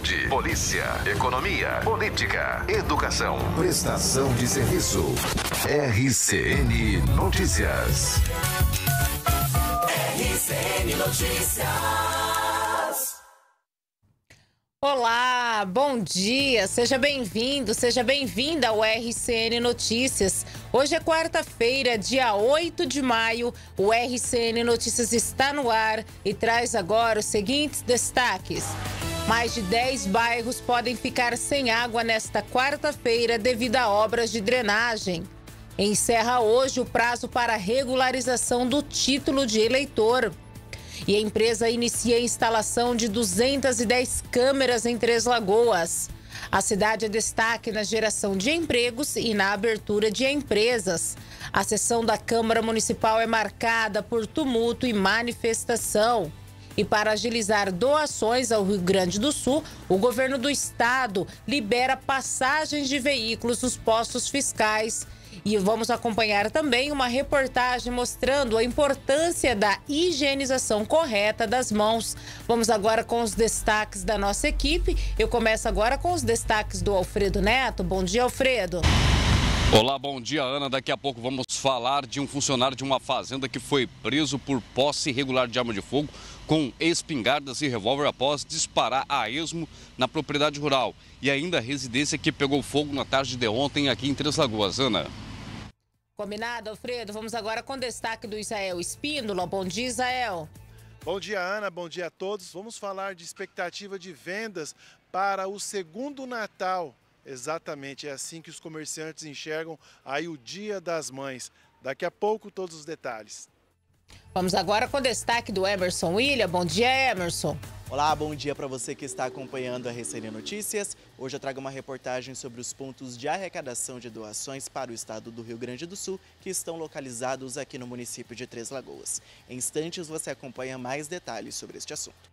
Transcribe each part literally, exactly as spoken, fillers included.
saúde, polícia, economia, política, educação, prestação de serviço. R C N Notícias. R C N Notícias. Olá, bom dia, seja bem-vindo, seja bem-vinda ao R C N Notícias. Hoje é quarta-feira, dia oito de maio, o R C N Notícias está no ar e traz agora os seguintes destaques. Mais de dez bairros podem ficar sem água nesta quarta-feira devido a obras de drenagem. Encerra hoje o prazo para regularização do título de eleitor. E a empresa inicia a instalação de duzentas e dez câmeras em Três Lagoas. A cidade é destaque na geração de empregos e na abertura de empresas. A sessão da Câmara Municipal é marcada por tumulto e manifestação. E para agilizar doações ao Rio Grande do Sul, o governo do estado libera passagens de veículos nos postos fiscais. E vamos acompanhar também uma reportagem mostrando a importância da higienização correta das mãos. Vamos agora com os destaques da nossa equipe. Eu começo agora com os destaques do Alfredo Neto. Bom dia, Alfredo. Olá, bom dia, Ana. Daqui a pouco vamos falar de um funcionário de uma fazenda que foi preso por posse irregular de arma de fogo com espingardas e revólver após disparar a esmo na propriedade rural. E ainda a residência que pegou fogo na tarde de ontem aqui em Três Lagoas. Ana. Combinado, Alfredo? Vamos agora com destaque do Israel Espíndola. Bom dia, Israel. Bom dia, Ana. Bom dia a todos. Vamos falar de expectativa de vendas para o segundo Natal. Exatamente, é assim que os comerciantes enxergam aí o Dia das Mães. Daqui a pouco, todos os detalhes. Vamos agora com o destaque do Emerson William. Bom dia, Emerson. Olá, bom dia para você que está acompanhando a R C N Notícias. Hoje eu trago uma reportagem sobre os pontos de arrecadação de doações para o estado do Rio Grande do Sul, que estão localizados aqui no município de Três Lagoas. Em instantes você acompanha mais detalhes sobre este assunto.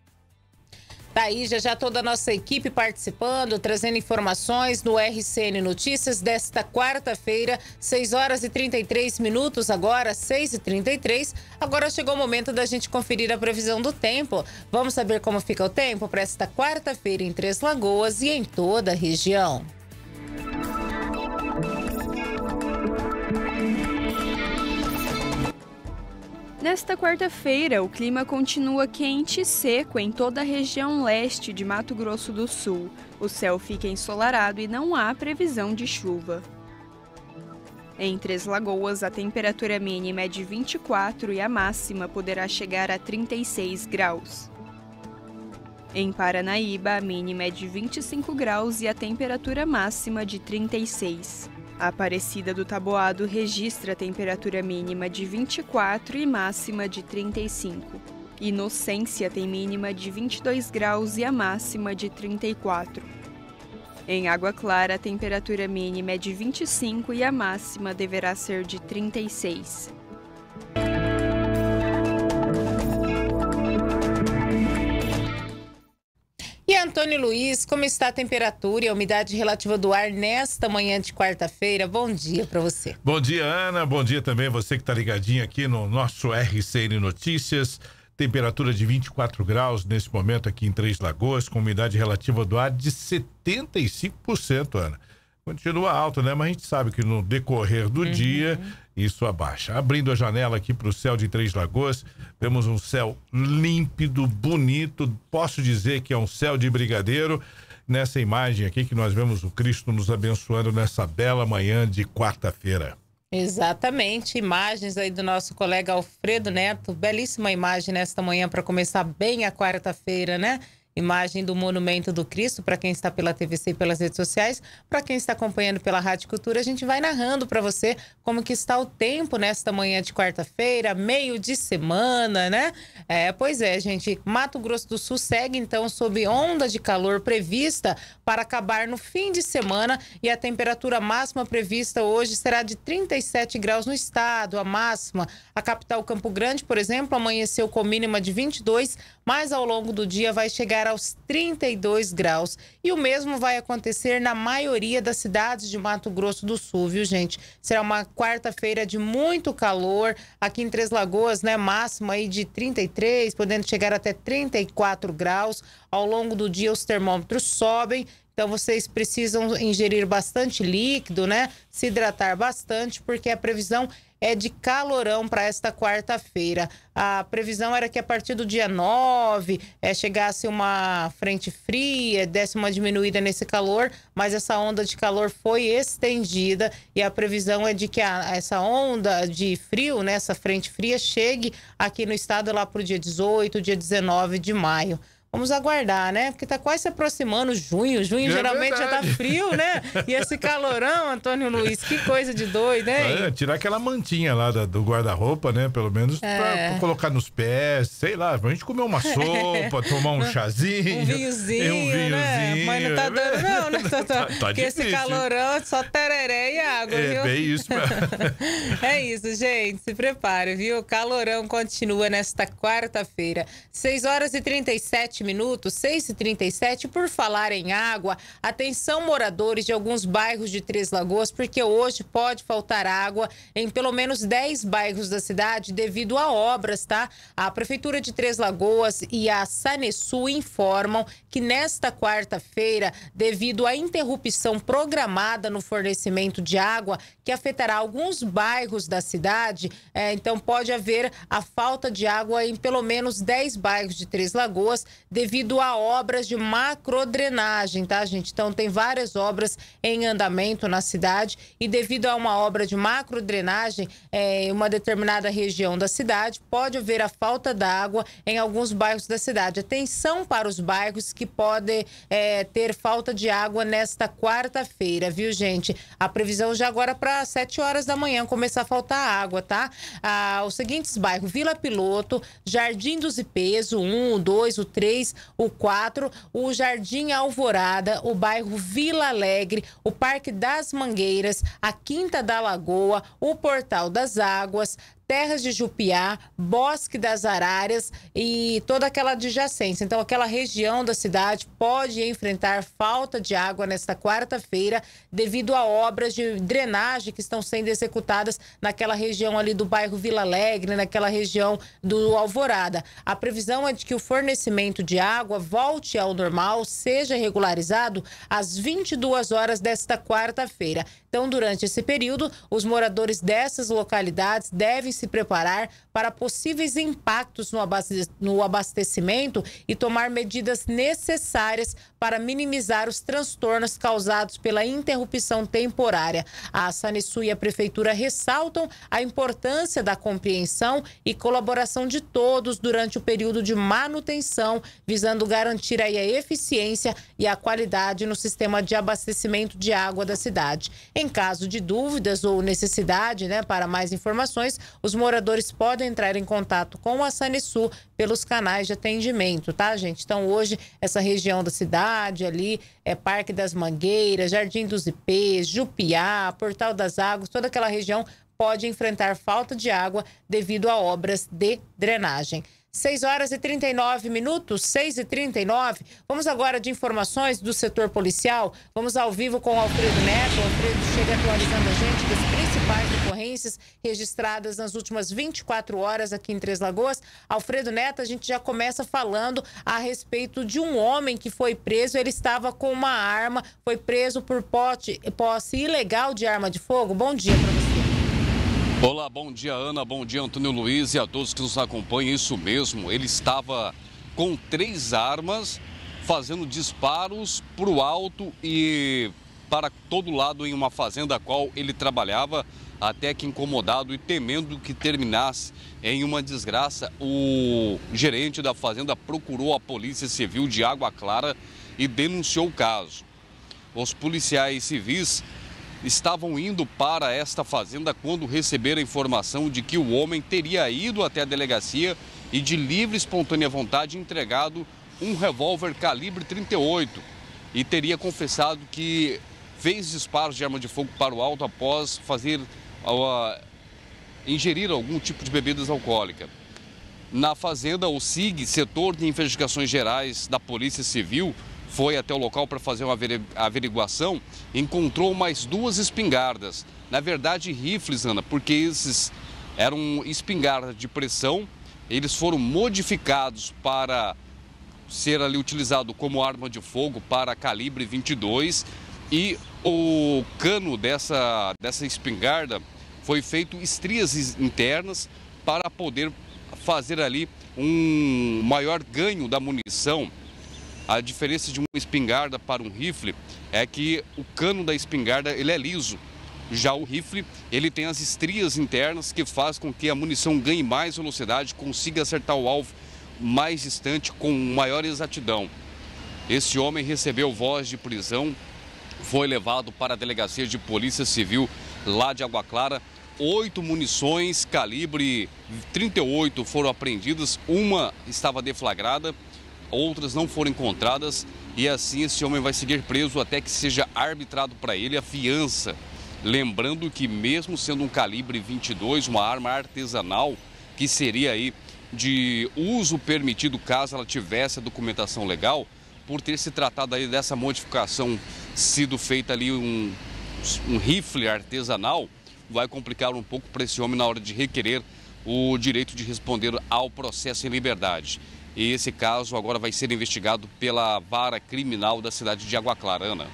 Tá aí, já já toda a nossa equipe participando, trazendo informações no R C N Notícias desta quarta-feira, seis horas e trinta e três minutos, agora seis e trinta e três. Agora chegou o momento da gente conferir a previsão do tempo. Vamos saber como fica o tempo para esta quarta-feira em Três Lagoas e em toda a região. Nesta quarta-feira, o clima continua quente e seco em toda a região leste de Mato Grosso do Sul. O céu fica ensolarado e não há previsão de chuva. Em Três Lagoas, a temperatura mínima é de vinte e quatro e a máxima poderá chegar a trinta e seis graus. Em Paranaíba, a mínima é de vinte e cinco graus e a temperatura máxima de trinta e seis. A Aparecida do Taboado registra temperatura mínima de vinte e quatro e máxima de trinta e cinco. Inocência tem mínima de vinte e dois graus e a máxima de trinta e quatro. Em Água Clara, a temperatura mínima é de vinte e cinco e a máxima deverá ser de trinta e seis. E Antônio Luiz, como está a temperatura e a umidade relativa do ar nesta manhã de quarta-feira? Bom dia para você. Bom dia, Ana. Bom dia também você que está ligadinho aqui no nosso R C N Notícias. Temperatura de vinte e quatro graus nesse momento aqui em Três Lagoas, com umidade relativa do ar de setenta e cinco por cento, Ana. Continua alto, né? Mas a gente sabe que no decorrer do uhum. dia isso abaixa. Abrindo a janela aqui para o céu de Três Lagoas, vemos um céu límpido, bonito. Posso dizer que é um céu de brigadeiro. Nessa imagem aqui que nós vemos o Cristo nos abençoando nessa bela manhã de quarta-feira. Exatamente. Imagens aí do nosso colega Alfredo Neto. Belíssima imagem nesta manhã para começar bem a quarta-feira, né? Imagem do Monumento do Cristo, para quem está pela T V C e pelas redes sociais, para quem está acompanhando pela Rádio Cultura, a gente vai narrando para você como que está o tempo nesta manhã de quarta-feira, meio de semana, né? É, pois é, gente, Mato Grosso do Sul segue então sob onda de calor prevista para acabar no fim de semana e a temperatura máxima prevista hoje será de trinta e sete graus no estado, a máxima. A capital Campo Grande, por exemplo, amanheceu com mínima de vinte e dois, mas ao longo do dia vai chegar chegar aos trinta e dois graus. E o mesmo vai acontecer na maioria das cidades de Mato Grosso do Sul, viu, gente? Será uma quarta-feira de muito calor. Aqui em Três Lagoas, né, máximo aí de trinta e três, podendo chegar até trinta e quatro graus. Ao longo do dia, os termômetros sobem. Então, vocês precisam ingerir bastante líquido, né? Se hidratar bastante, porque a previsão é de calorão para esta quarta-feira. A previsão era que a partir do dia nove é, chegasse uma frente fria, desse uma diminuída nesse calor, mas essa onda de calor foi estendida e a previsão é de que a, essa onda de frio, né, essa frente fria, chegue aqui no estado lá para o dia dezoito, dia dezenove de maio. Vamos aguardar, né? Porque tá quase se aproximando junho. Junho é geralmente verdade. Já tá frio, né? E esse calorão, Antônio Luiz, que coisa de doido, hein? É, tirar aquela mantinha lá da, do guarda-roupa, né? Pelo menos é. pra, pra colocar nos pés, sei lá. Pra gente comer uma sopa, é. tomar um chazinho. Um vinhozinho, um vinhozinho, né? Mas não tá dando não, né? Tá, tá, tá porque difícil. Esse calorão só tereré e água, é, viu? É isso. É isso, gente. Se prepare, viu? O calorão continua nesta quarta-feira. seis horas e trinta e sete minutos, seis e trinta e sete, por falar em água, atenção moradores de alguns bairros de Três Lagoas, porque hoje pode faltar água em pelo menos dez bairros da cidade devido a obras, tá? A Prefeitura de Três Lagoas e a Sanesul informam que nesta quarta-feira, devido à interrupção programada no fornecimento de água, que afetará alguns bairros da cidade, é, então pode haver a falta de água em pelo menos dez bairros de Três Lagoas, devido a obras de macrodrenagem, tá, gente? Então, tem várias obras em andamento na cidade e devido a uma obra de macrodrenagem é, em uma determinada região da cidade, pode haver a falta d'água em alguns bairros da cidade. Atenção para os bairros que podem é, ter falta de água nesta quarta-feira, viu, gente? A previsão já agora para sete horas da manhã começar a faltar água, tá? Ah, os seguintes bairros: Vila Piloto, Jardim dos Ipês, o um, o dois, o três, o quatro, o Jardim Alvorada, o bairro Vila Alegre, o Parque das Mangueiras, a Quinta da Lagoa, o Portal das Águas, Terras de Jupiá, Bosque das Arárias e toda aquela adjacência. Então, aquela região da cidade pode enfrentar falta de água nesta quarta-feira devido a obras de drenagem que estão sendo executadas naquela região ali do bairro Vila Alegre, naquela região do Alvorada. A previsão é de que o fornecimento de água volte ao normal, seja regularizado às vinte e duas horas desta quarta-feira. Então, durante esse período, os moradores dessas localidades devem se preparar para possíveis impactos no abastecimento e tomar medidas necessárias para minimizar os transtornos causados pela interrupção temporária. A Sanesul e a Prefeitura ressaltam a importância da compreensão e colaboração de todos durante o período de manutenção, visando garantir aí a eficiência e a qualidade no sistema de abastecimento de água da cidade. Em caso de dúvidas ou necessidade, né, para mais informações, os moradores podem entrar em contato com a Sanesul pelos canais de atendimento, tá, gente? Então, hoje, essa região da cidade ali, é Parque das Mangueiras, Jardim dos Ipês, Jupiá, Portal das Águas, toda aquela região pode enfrentar falta de água devido a obras de drenagem. seis horas e trinta e nove minutos, seis e trinta e nove. Vamos agora de informações do setor policial. Vamos ao vivo com o Alfredo Neto. O Alfredo chega atualizando a gente das principais ocorrências registradas nas últimas vinte e quatro horas aqui em Três Lagoas. Alfredo Neto, a gente já começa falando a respeito de um homem que foi preso. Ele estava com uma arma, foi preso por pote, posse ilegal de arma de fogo. Bom dia para você. Olá, bom dia Ana, bom dia Antônio Luiz e a todos que nos acompanham, isso mesmo, ele estava com três armas fazendo disparos para o alto e para todo lado em uma fazenda a qual ele trabalhava, até que incomodado e temendo que terminasse em uma desgraça, o gerente da fazenda procurou a Polícia Civil de Água Clara e denunciou o caso. Os policiais civis estavam indo para esta fazenda quando receberam a informação de que o homem teria ido até a delegacia e de livre e espontânea vontade entregado um revólver calibre trinta e oito e teria confessado que fez disparos de arma de fogo para o alto após fazer uh, ingerir algum tipo de bebidas alcoólicas. na Fazenda, o S I G, Setor de Investigações Gerais da Polícia Civil, foi até o local para fazer uma averiguação, encontrou mais duas espingardas. Na verdade, rifles, Ana, porque esses eram espingardas de pressão, eles foram modificados para ser ali utilizado como arma de fogo para calibre vinte e dois, e o cano dessa, dessa espingarda foi feito estrias internas para poder fazer ali um maior ganho da munição. A diferença de uma espingarda para um rifle é que o cano da espingarda ele é liso. Já o rifle ele tem as estrias internas que faz com que a munição ganhe mais velocidade, consiga acertar o alvo mais distante com maior exatidão. Esse homem recebeu voz de prisão, foi levado para a delegacia de Polícia Civil lá de Água Clara. Oito munições calibre trinta e oito foram apreendidas, uma estava deflagrada. Outras não foram encontradas e assim esse homem vai seguir preso até que seja arbitrado para ele a fiança. Lembrando que mesmo sendo um calibre vinte e dois, uma arma artesanal que seria aí de uso permitido caso ela tivesse a documentação legal, por ter se tratado aí dessa modificação, sido feita ali um, um rifle artesanal, vai complicar um pouco para esse homem na hora de requerer o direito de responder ao processo em liberdade. E esse caso agora vai ser investigado pela vara criminal da cidade de Água Clara, Ana.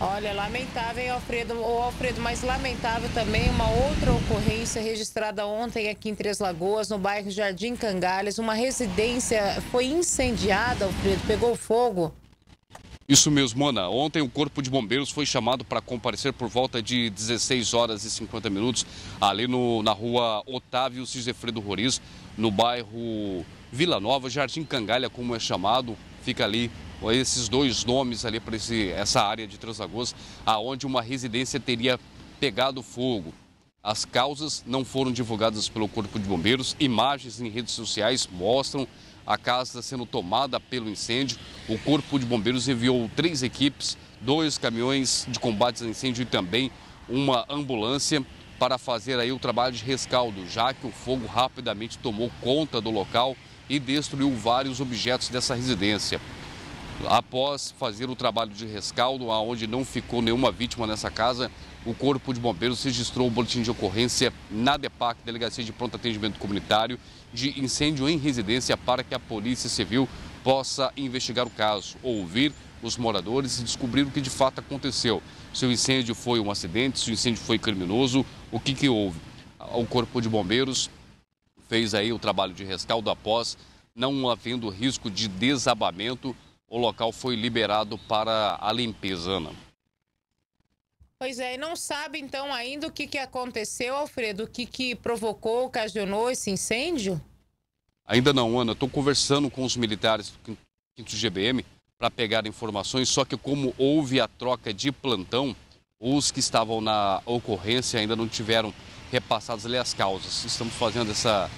Olha, lamentável, hein, Alfredo? Ô, Alfredo, mas lamentável também uma outra ocorrência registrada ontem aqui em Três Lagoas, no bairro Jardim Cangalhas. Uma residência foi incendiada, Alfredo, pegou fogo. Isso mesmo, Ana. Ontem o Corpo de Bombeiros foi chamado para comparecer por volta de dezesseis horas e cinquenta minutos ali no, na rua Otávio Cisefredo Roriz, no bairro Vila Nova, Jardim Cangalha, como é chamado. Fica ali esses dois nomes ali para essa área de Três Lagoas, aonde uma residência teria pegado fogo. As causas não foram divulgadas pelo Corpo de Bombeiros. Imagens em redes sociais mostram a casa sendo tomada pelo incêndio. O Corpo de Bombeiros enviou três equipes, dois caminhões de combate a incêndio e também uma ambulância para fazer aí o trabalho de rescaldo, já que o fogo rapidamente tomou conta do local e destruiu vários objetos dessa residência. Após fazer o trabalho de rescaldo, onde não ficou nenhuma vítima nessa casa, o Corpo de Bombeiros registrou o boletim de ocorrência na DEPAC, Delegacia de Pronto Atendimento Comunitário, de incêndio em residência, para que a Polícia Civil possa investigar o caso, ouvir os moradores e descobrir o que de fato aconteceu. Se o incêndio foi um acidente, se o incêndio foi criminoso, o que que houve? O Corpo de Bombeiros fez aí o trabalho de rescaldo. Após não havendo risco de desabamento, o local foi liberado para a limpeza, Ana. Pois é, e não sabe então ainda o que, que aconteceu, Alfredo, o que, que provocou, ocasionou esse incêndio? Ainda não, Ana. Estou conversando com os militares do quinto G B M para pegar informações, só que como houve a troca de plantão, os que estavam na ocorrência ainda não tiveram repassadas ali as causas. Estamos fazendo essa...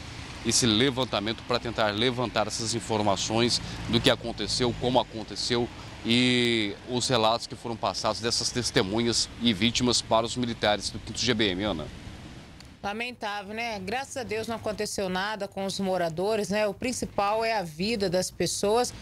esse levantamento para tentar levantar essas informações do que aconteceu, como aconteceu e os relatos que foram passados dessas testemunhas e vítimas para os militares do quinto G B M, Ana. Lamentável, né? Graças a Deus não aconteceu nada com os moradores, né? O principal é a vida das pessoas.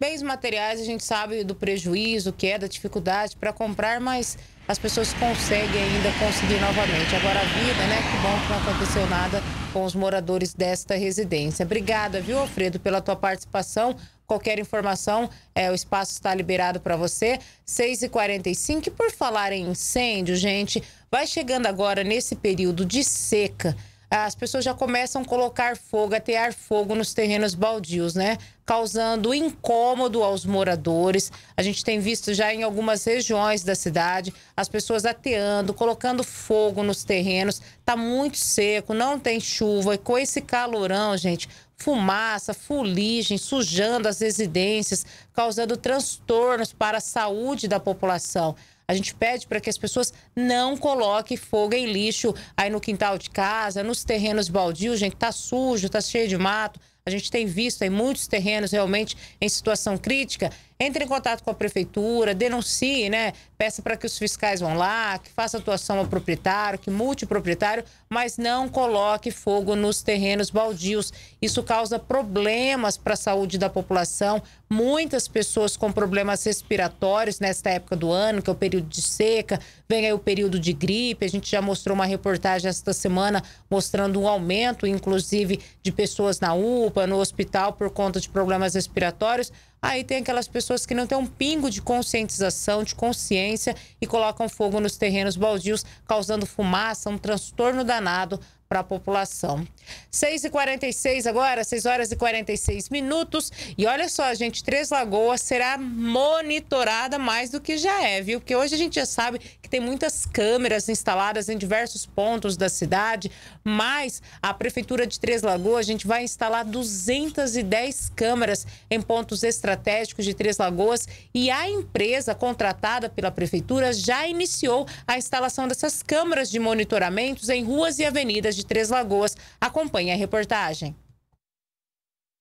Bens materiais a gente sabe do prejuízo, que é da dificuldade para comprar, mas as pessoas conseguem ainda conseguir novamente. Agora a vida, né? Que bom que não aconteceu nada com os moradores desta residência. Obrigada, viu, Alfredo, pela tua participação. Qualquer informação, é, o espaço está liberado para você. seis e quarenta e cinco. E por falar em incêndio, gente, vai chegando agora nesse período de seca. As pessoas já começam a colocar fogo, atear fogo nos terrenos baldios, né? Causando incômodo aos moradores. A gente tem visto já em algumas regiões da cidade as pessoas ateando, colocando fogo nos terrenos. Tá muito seco, não tem chuva e com esse calorão, gente, fumaça, fuligem, sujando as residências, causando transtornos para a saúde da população. A gente pede para que as pessoas não coloquem fogo em lixo aí no quintal de casa, nos terrenos baldios, gente, tá sujo, tá cheio de mato. A gente tem visto aí muitos terrenos realmente em situação crítica entre em contato com a prefeitura, denuncie, né? Peça para que os fiscais vão lá, que faça atuação ao proprietário, que multe o proprietário, mas não coloque fogo nos terrenos baldios. Isso causa problemas para a saúde da população. Muitas pessoas com problemas respiratórios nesta época do ano, que é o período de seca, vem aí o período de gripe. A gente já mostrou uma reportagem esta semana mostrando um aumento, inclusive, de pessoas na U P A, no hospital, por conta de problemas respiratórios. Aí tem aquelas pessoas que não têm um pingo de conscientização, de consciência e colocam fogo nos terrenos baldios, causando fumaça, um transtorno danado para a população. seis e quarenta e seis agora, seis horas e quarenta e seis minutos. E olha só, gente, Três Lagoas será monitorada mais do que já é, viu? Porque hoje a gente já sabe que tem muitas câmeras instaladas em diversos pontos da cidade, mas a Prefeitura de Três Lagoas, a gente vai instalar duzentas e dez câmeras em pontos estratégicos de Três Lagoas e a empresa contratada pela Prefeitura já iniciou a instalação dessas câmeras de monitoramentos em ruas e avenidas de Três Lagoas. Acompanhe a reportagem.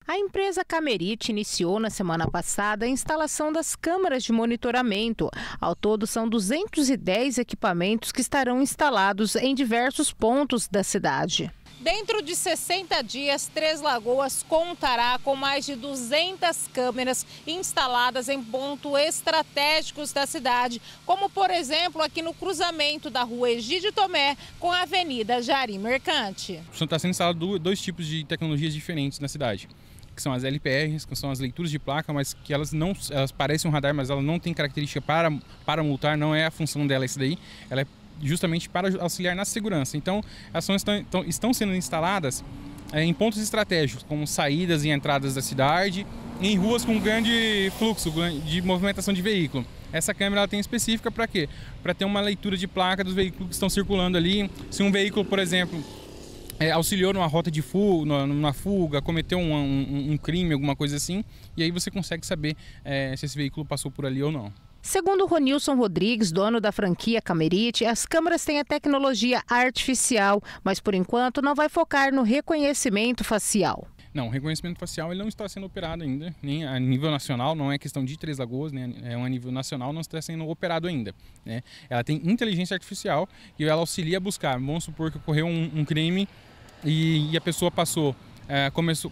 A empresa Camerite iniciou na semana passada a instalação das câmeras de monitoramento. Ao todo, são duzentos e dez equipamentos que estarão instalados em diversos pontos da cidade. Dentro de sessenta dias, Três Lagoas contará com mais de duzentas câmeras instaladas em pontos estratégicos da cidade, como, por exemplo, aqui no cruzamento da rua Egídio Tomé com a avenida Jari Mercante. Está sendo instalado dois tipos de tecnologias diferentes na cidade, que são as L P Rs, que são as leituras de placa, mas que elas não elas parecem um radar, mas ela não tem característica para, para multar, não é a função dela isso daí, ela é justamente para auxiliar na segurança. Então, as ações estão, estão sendo instaladas é, em pontos estratégicos, como saídas e entradas da cidade, em ruas com grande fluxo de movimentação de veículo. Essa câmera ela tem específica para quê? Para ter uma leitura de placa dos veículos que estão circulando ali. Se um veículo, por exemplo, é, auxiliou numa rota de fuga, numa fuga, cometeu um, um, um crime, alguma coisa assim, e aí você consegue saber é, se esse veículo passou por ali ou não. Segundo Ronilson Rodrigues, dono da franquia Camerite, as câmeras têm a tecnologia artificial, mas por enquanto não vai focar no reconhecimento facial. Não, o reconhecimento facial ele não está sendo operado ainda, nem a nível nacional, não é questão de Três Lagoas, né? É um a nível nacional, não está sendo operado ainda, né? Ela tem inteligência artificial e ela auxilia a buscar, vamos supor que ocorreu um, um crime e, e a pessoa passou, é, começou...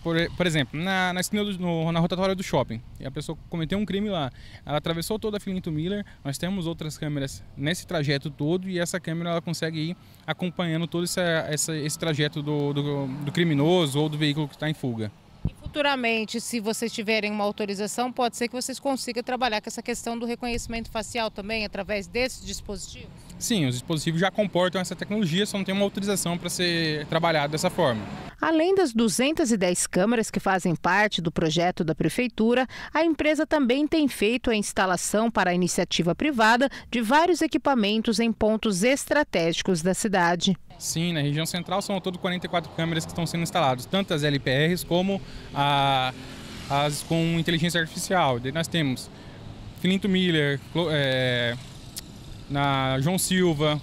Por, por exemplo, na, na, esquina do, no, na rotatória do shopping, e a pessoa cometeu um crime lá, ela atravessou toda a Filinto Miller, nós temos outras câmeras nesse trajeto todo e essa câmera ela consegue ir acompanhando todo essa, essa, esse trajeto do, do, do criminoso ou do veículo que está em fuga. E futuramente, se vocês tiverem uma autorização, pode ser que vocês consigam trabalhar com essa questão do reconhecimento facial também, através desses dispositivos? Sim, os dispositivos já comportam essa tecnologia, só não tem uma autorização para ser trabalhado dessa forma. Além das duzentas e dez câmeras que fazem parte do projeto da Prefeitura, a empresa também tem feito a instalação para a iniciativa privada de vários equipamentos em pontos estratégicos da cidade. Sim, na região central são ao todo quarenta e quatro câmeras que estão sendo instaladas, tanto as L P Rs como a, as com inteligência artificial. Nós temos Filinto Miller, é, na João Silva,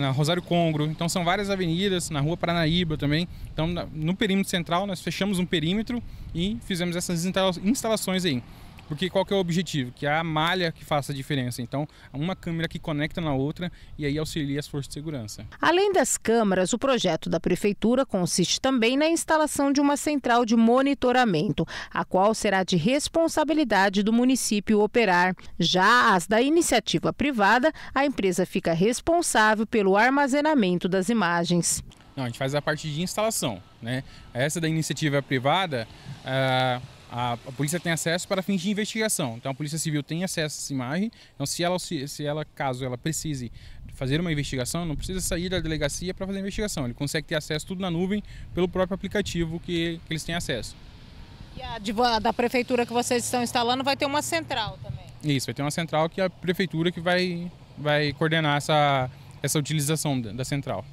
na Rosário Congro, então são várias avenidas, na rua Paranaíba também. Então no perímetro central nós fechamos um perímetro e fizemos essas instalações aí. Porque qual que é o objetivo? Que é a malha que faça a diferença. Então, uma câmera que conecta na outra e aí auxilia as forças de segurança. Além das câmeras, o projeto da Prefeitura consiste também na instalação de uma central de monitoramento, a qual será de responsabilidade do município operar. Já as da iniciativa privada, a empresa fica responsável pelo armazenamento das imagens. Não, a gente faz a parte de instalação, né? Essa da iniciativa privada... Ah... A, a polícia tem acesso para fins de investigação, então a Polícia Civil tem acesso a essa imagem, então se ela, se, se ela caso ela precise fazer uma investigação, não precisa sair da delegacia para fazer a investigação, ele consegue ter acesso tudo na nuvem pelo próprio aplicativo que, que eles têm acesso. E a de, da prefeitura que vocês estão instalando vai ter uma central também? Isso, vai ter uma central que é a prefeitura que vai, vai coordenar essa, essa utilização da, da central.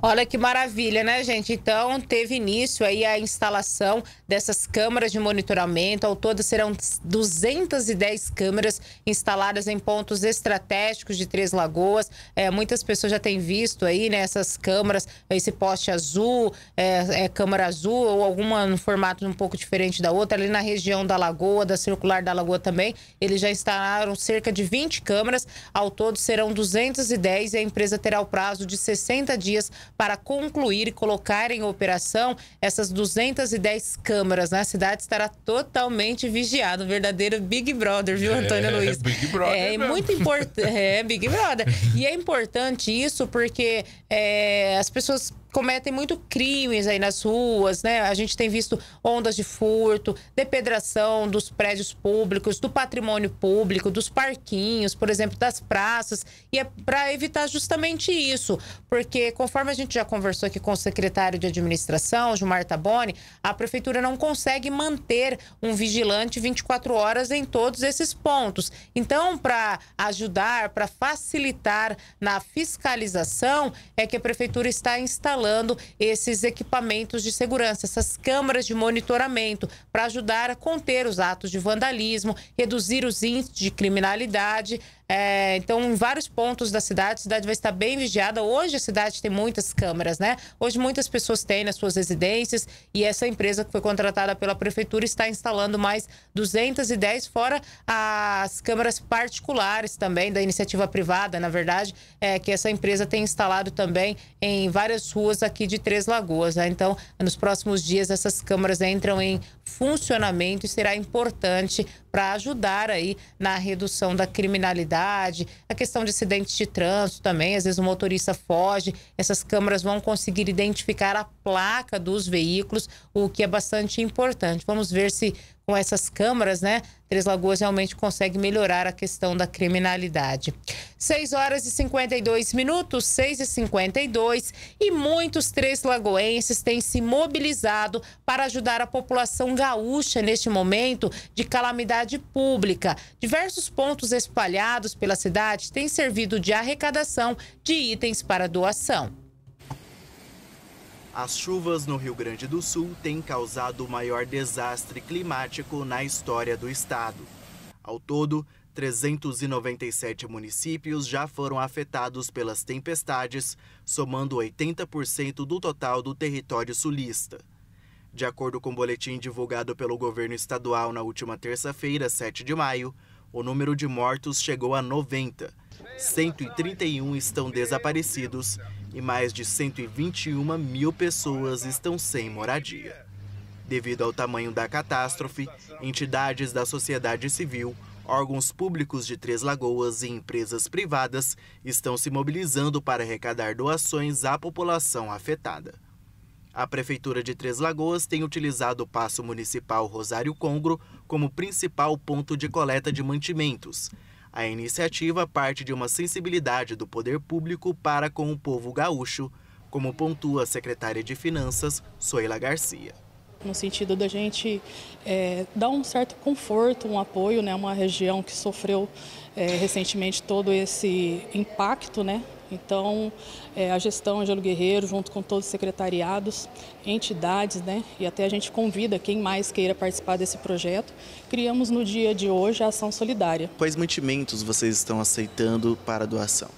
Olha que maravilha, né, gente? Então, teve início aí a instalação dessas câmeras de monitoramento. Ao todo, serão duzentas e dez câmeras instaladas em pontos estratégicos de Três Lagoas. É, muitas pessoas já têm visto aí, né, essas câmeras, esse poste azul, é, é, câmera azul, ou alguma no formato um pouco diferente da outra. Ali na região da Lagoa, da Circular da Lagoa também, eles já instalaram cerca de vinte câmeras. Ao todo, serão duzentas e dez e a empresa terá o prazo de sessenta dias para concluir e colocar em operação essas duzentas e dez câmeras, né? A cidade estará totalmente vigiada, um verdadeiro Big Brother, viu, Antônio é, Luiz? Big Brother é, é muito importante, é Big Brother. E é importante isso porque é, as pessoas cometem muito crimes aí nas ruas, né? A gente tem visto ondas de furto, depredação dos prédios públicos, do patrimônio público, dos parquinhos, por exemplo, das praças. E é para evitar justamente isso, porque conforme a gente já conversou aqui com o secretário de administração, Gilmar Taboni, a prefeitura não consegue manter um vigilante vinte e quatro horas em todos esses pontos. Então, para ajudar, para facilitar na fiscalização, é que a prefeitura está instalando esses equipamentos de segurança, essas câmeras de monitoramento, para ajudar a conter os atos de vandalismo, reduzir os índices de criminalidade. É, então, em vários pontos da cidade, a cidade vai estar bem vigiada. Hoje a cidade tem muitas câmeras, né? Hoje muitas pessoas têm nas suas residências e essa empresa que foi contratada pela prefeitura está instalando mais duzentas e dez, fora as câmeras particulares também, da iniciativa privada, na verdade, é, que essa empresa tem instalado também em várias ruas aqui de Três Lagoas, né? Então, nos próximos dias, essas câmeras entram em funcionamento e será importante para ajudar aí na redução da criminalidade, a questão de acidentes de trânsito também. Às vezes o motorista foge, essas câmeras vão conseguir identificar a placa dos veículos, o que é bastante importante. Vamos ver se com essas câmeras, né, Três Lagoas realmente consegue melhorar a questão da criminalidade. seis horas e cinquenta e dois minutos, seis e cinquenta e dois, e muitos Três Lagoenses têm se mobilizado para ajudar a população gaúcha neste momento de calamidade pública. Diversos pontos espalhados pela cidade têm servido de arrecadação de itens para doação. As chuvas no Rio Grande do Sul têm causado o maior desastre climático na história do estado. Ao todo, trezentos e noventa e sete municípios já foram afetados pelas tempestades, somando oitenta por cento do total do território sulista. De acordo com o boletim divulgado pelo governo estadual na última terça-feira, sete de maio, o número de mortos chegou a noventa. cento e trinta e um estão desaparecidos e mais de cento e vinte e uma mil pessoas estão sem moradia. Devido ao tamanho da catástrofe, entidades da sociedade civil, órgãos públicos de Três Lagoas e empresas privadas estão se mobilizando para arrecadar doações à população afetada. A Prefeitura de Três Lagoas tem utilizado o Paço Municipal Rosário Congro como principal ponto de coleta de mantimentos. A iniciativa parte de uma sensibilidade do poder público para com o povo gaúcho, como pontua a secretária de Finanças, Soila Garcia. No sentido da gente é, dar um certo conforto, um apoio, né, uma região que sofreu é, recentemente todo esse impacto, né? Então, é, a gestão Angelo Guerreiro, junto com todos os secretariados, entidades, né, e até a gente convida quem mais queira participar desse projeto, criamos no dia de hoje a ação solidária. Quais mantimentos vocês estão aceitando para doação?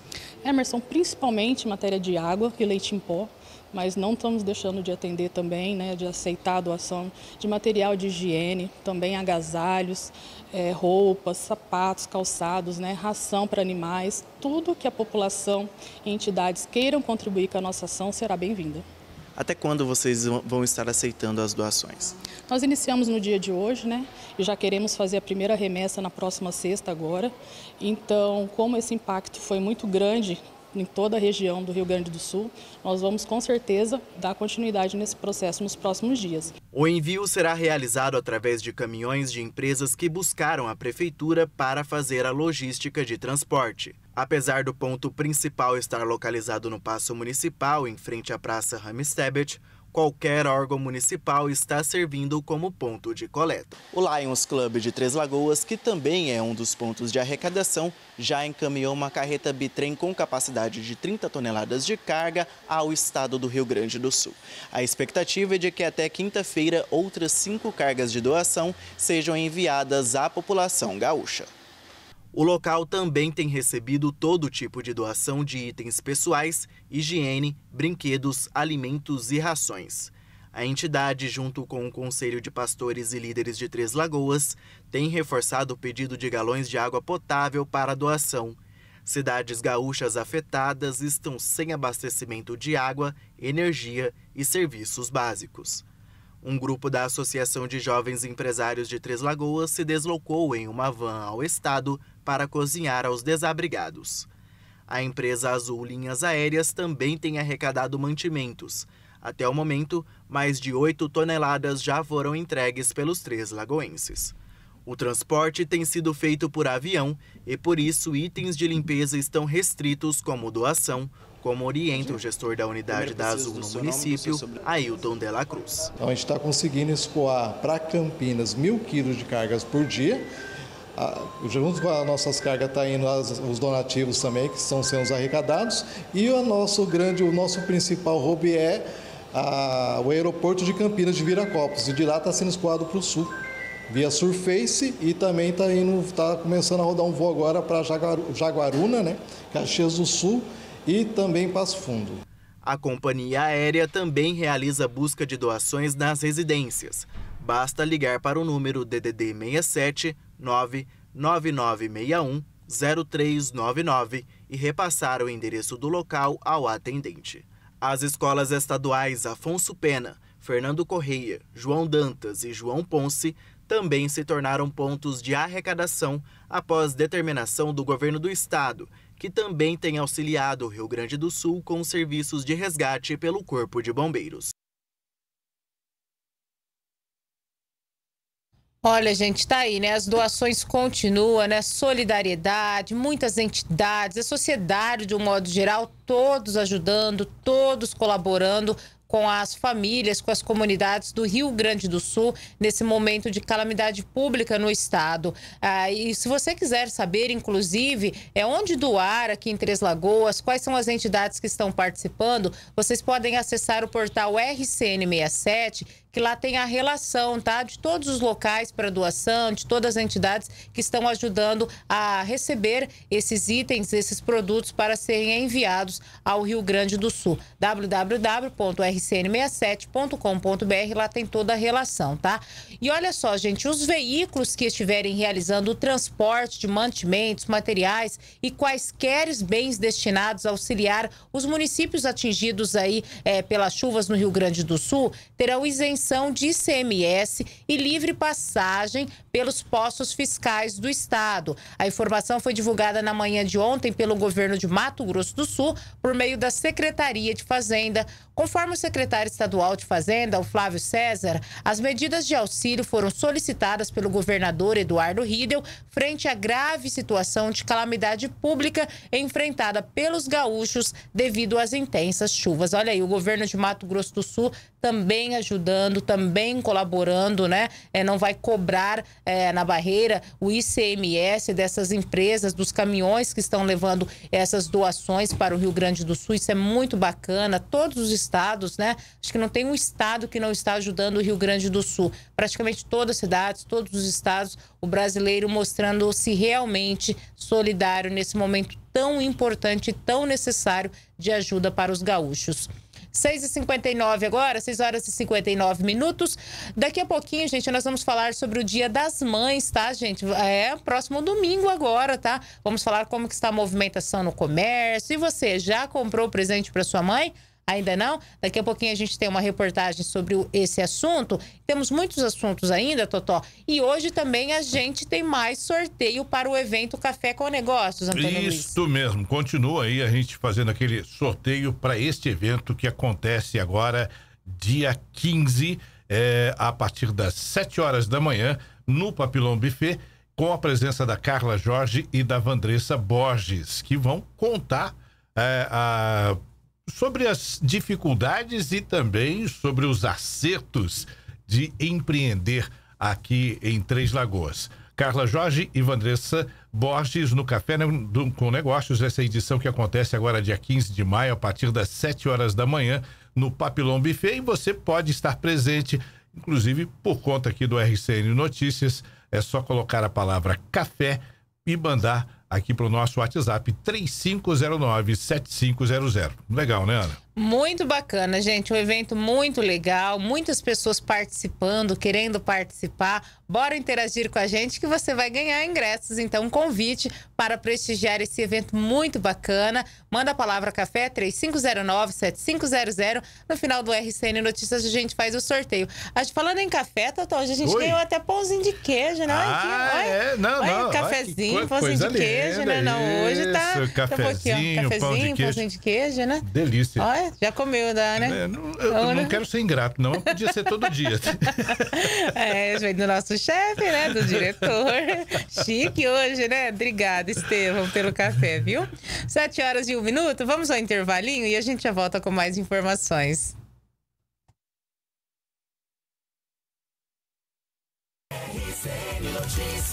Emerson, principalmente em matéria de água e leite em pó, mas não estamos deixando de atender também, né, de aceitar a doação de material de higiene, também agasalhos, é, roupas, sapatos, calçados, né, ração para animais. Tudo que a população e entidades queiram contribuir com a nossa ação será bem-vinda. Até quando vocês vão estar aceitando as doações? Nós iniciamos no dia de hoje, né? E já queremos fazer a primeira remessa na próxima sexta agora. Então, como esse impacto foi muito grande em toda a região do Rio Grande do Sul, nós vamos com certeza dar continuidade nesse processo nos próximos dias. O envio será realizado através de caminhões de empresas que buscaram a prefeitura para fazer a logística de transporte. Apesar do ponto principal estar localizado no Paço Municipal, em frente à Praça Ramstebet, Qualquer órgão municipal está servindo como ponto de coleta. O Lions Club de Três Lagoas, que também é um dos pontos de arrecadação, já encaminhou uma carreta bitrem com capacidade de trinta toneladas de carga ao estado do Rio Grande do Sul. A expectativa é de que até quinta-feira outras cinco cargas de doação sejam enviadas à população gaúcha. O local também tem recebido todo tipo de doação de itens pessoais, higiene, brinquedos, alimentos e rações. A entidade, junto com o Conselho de Pastores e Líderes de Três Lagoas, tem reforçado o pedido de galões de água potável para doação. Cidades gaúchas afetadas estão sem abastecimento de água, energia e serviços básicos. Um grupo da Associação de Jovens Empresários de Três Lagoas se deslocou em uma van ao estado para cozinhar aos desabrigados. A empresa Azul Linhas Aéreas também tem arrecadado mantimentos. Até o momento, mais de oito toneladas já foram entregues pelos três lagoenses. O transporte tem sido feito por avião e, por isso, itens de limpeza estão restritos como doação, como orienta o gestor da unidade da Azul no município, Ailton de la Cruz. Então a gente está conseguindo escoar para Campinas mil quilos de cargas por dia. Ah, junto com as nossas cargas está indo as, os donativos também, que estão sendo arrecadados. E o nosso grande, o nosso principal hobby é a, o aeroporto de Campinas de Viracopos. E de lá está sendo escoado para o sul, via Surface, e também está tá começando a rodar um voo agora para Jaguaru, Jaguaruna, né, Caxias do Sul, e também Passo Fundo. A companhia aérea também realiza busca de doações nas residências. Basta ligar para o número D D D seis sete nove nove nove seis um zero três nove nove e repassar o endereço do local ao atendente. As escolas estaduais Afonso Pena, Fernando Correia, João Dantas e João Ponce também se tornaram pontos de arrecadação após determinação do governo do estado, que também tem auxiliado o Rio Grande do Sul com serviços de resgate pelo Corpo de Bombeiros. Olha, gente, tá aí, né? As doações continuam, né? Solidariedade, muitas entidades, a sociedade de um modo geral, todos ajudando, todos colaborando com as famílias, com as comunidades do Rio Grande do Sul, nesse momento de calamidade pública no estado. Ah, e se você quiser saber, inclusive, é onde doar aqui em Três Lagoas, quais são as entidades que estão participando, vocês podem acessar o portal R C N sessenta e sete, que lá tem a relação, tá, de todos os locais para doação, de todas as entidades que estão ajudando a receber esses itens, esses produtos para serem enviados ao Rio Grande do Sul. w w w ponto r c n sessenta e sete ponto com ponto b r, lá tem toda a relação, tá? E olha só, gente, os veículos que estiverem realizando o transporte de mantimentos, materiais e quaisquer bens destinados a auxiliar os municípios atingidos aí é, pelas chuvas no Rio Grande do Sul, terão isenção de I C M S e livre passagem pelos postos fiscais do estado. A informação foi divulgada na manhã de ontem pelo governo de Mato Grosso do Sul por meio da Secretaria de Fazenda. Conforme o secretário estadual de Fazenda, o Flávio César, as medidas de auxílio foram solicitadas pelo governador Eduardo Riedel frente à grave situação de calamidade pública enfrentada pelos gaúchos devido às intensas chuvas. Olha aí, o governo de Mato Grosso do Sul também ajudando, também colaborando, né? É, não vai cobrar é, na barreira o I C M S dessas empresas, dos caminhões que estão levando essas doações para o Rio Grande do Sul. Isso é muito bacana. Todos os estados, né? Acho que não tem um estado que não está ajudando o Rio Grande do Sul. Praticamente todas as cidades, todos os estados, o brasileiro mostrando-se realmente solidário nesse momento tão importante, tão necessário de ajuda para os gaúchos. seis e cinquenta e nove agora, seis horas e cinquenta e nove minutos. Daqui a pouquinho, gente, nós vamos falar sobre o Dia das Mães, tá, gente? É próximo domingo agora, tá? Vamos falar como que está a movimentação no comércio. E você, já comprou o presente para sua mãe? Ainda não? Daqui a pouquinho a gente tem uma reportagem sobre esse assunto. Temos muitos assuntos ainda, Totó. E hoje também a gente tem mais sorteio para o evento Café com Negócios, Antônio Luiz. Isso mesmo. Continua aí a gente fazendo aquele sorteio para este evento que acontece agora, dia quinze, é, a partir das sete horas da manhã, no Papillon Buffet, com a presença da Carla Jorge e da Vandressa Borges, que vão contar é, a... sobre as dificuldades e também sobre os acertos de empreender aqui em Três Lagoas. Carla Jorge e Vandressa Borges no Café com Negócios, essa edição que acontece agora dia quinze de maio, a partir das sete horas da manhã, no Papillon Buffet, e você pode estar presente, inclusive por conta aqui do R C N Notícias. É só colocar a palavra café e mandar aqui para o nosso WhatsApp, três cinco zero nove, sete cinco zero zero. Legal, né, Ana? Muito bacana, gente. Um evento muito legal, muitas pessoas participando, querendo participar. Bora interagir com a gente que você vai ganhar ingressos. Então, um convite para prestigiar esse evento muito bacana. Manda a palavra café, três cinco zero nove, sete cinco zero zero. No final do R C N Notícias, a gente faz o sorteio. Falando em café, Totó, a gente Oi. ganhou até pãozinho de queijo, né? Ah, Ai, é? Não, Ai, não. Cafezinho, Ai, pãozinho de queijo. Queijo, né? Não, hoje Isso, tá. Cafezinho, um cafezinho, pão de queijo. Pãozinho de queijo, né? Delícia. Olha, já comeu, dá, né? É, não, eu Ou, não né? quero ser ingrato, não. Podia ser todo dia. É, vem do nosso chefe, né? Do diretor. Chique hoje, né? Obrigada, Estevão, pelo café, viu? Sete horas e um minuto. Vamos ao intervalinho e a gente já volta com mais informações. R C N Notícias.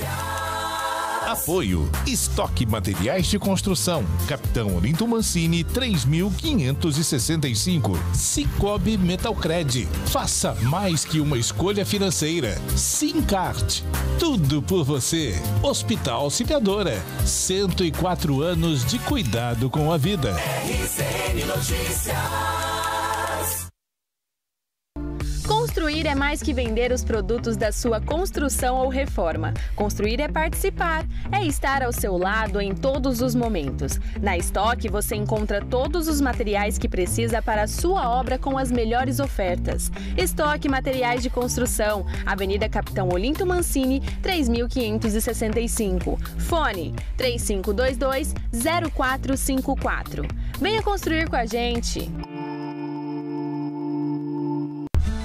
Apoio. Estoque Materiais de Construção. Capitão Olinto Mancini, três mil quinhentos e sessenta e cinco. Sicoob Metalcred. Faça mais que uma escolha financeira. SimCard. Tudo por você. Hospital Auxiliadora. cento e quatro anos de cuidado com a vida. R C N Notícias. Construir é mais que vender os produtos da sua construção ou reforma. Construir é participar, é estar ao seu lado em todos os momentos. Na Estoque você encontra todos os materiais que precisa para a sua obra com as melhores ofertas. Estoque Materiais de Construção, Avenida Capitão Olinto Mancini, três mil quinhentos e sessenta e cinco. Fone três cinco dois dois, zero quatro cinco quatro. Venha construir com a gente!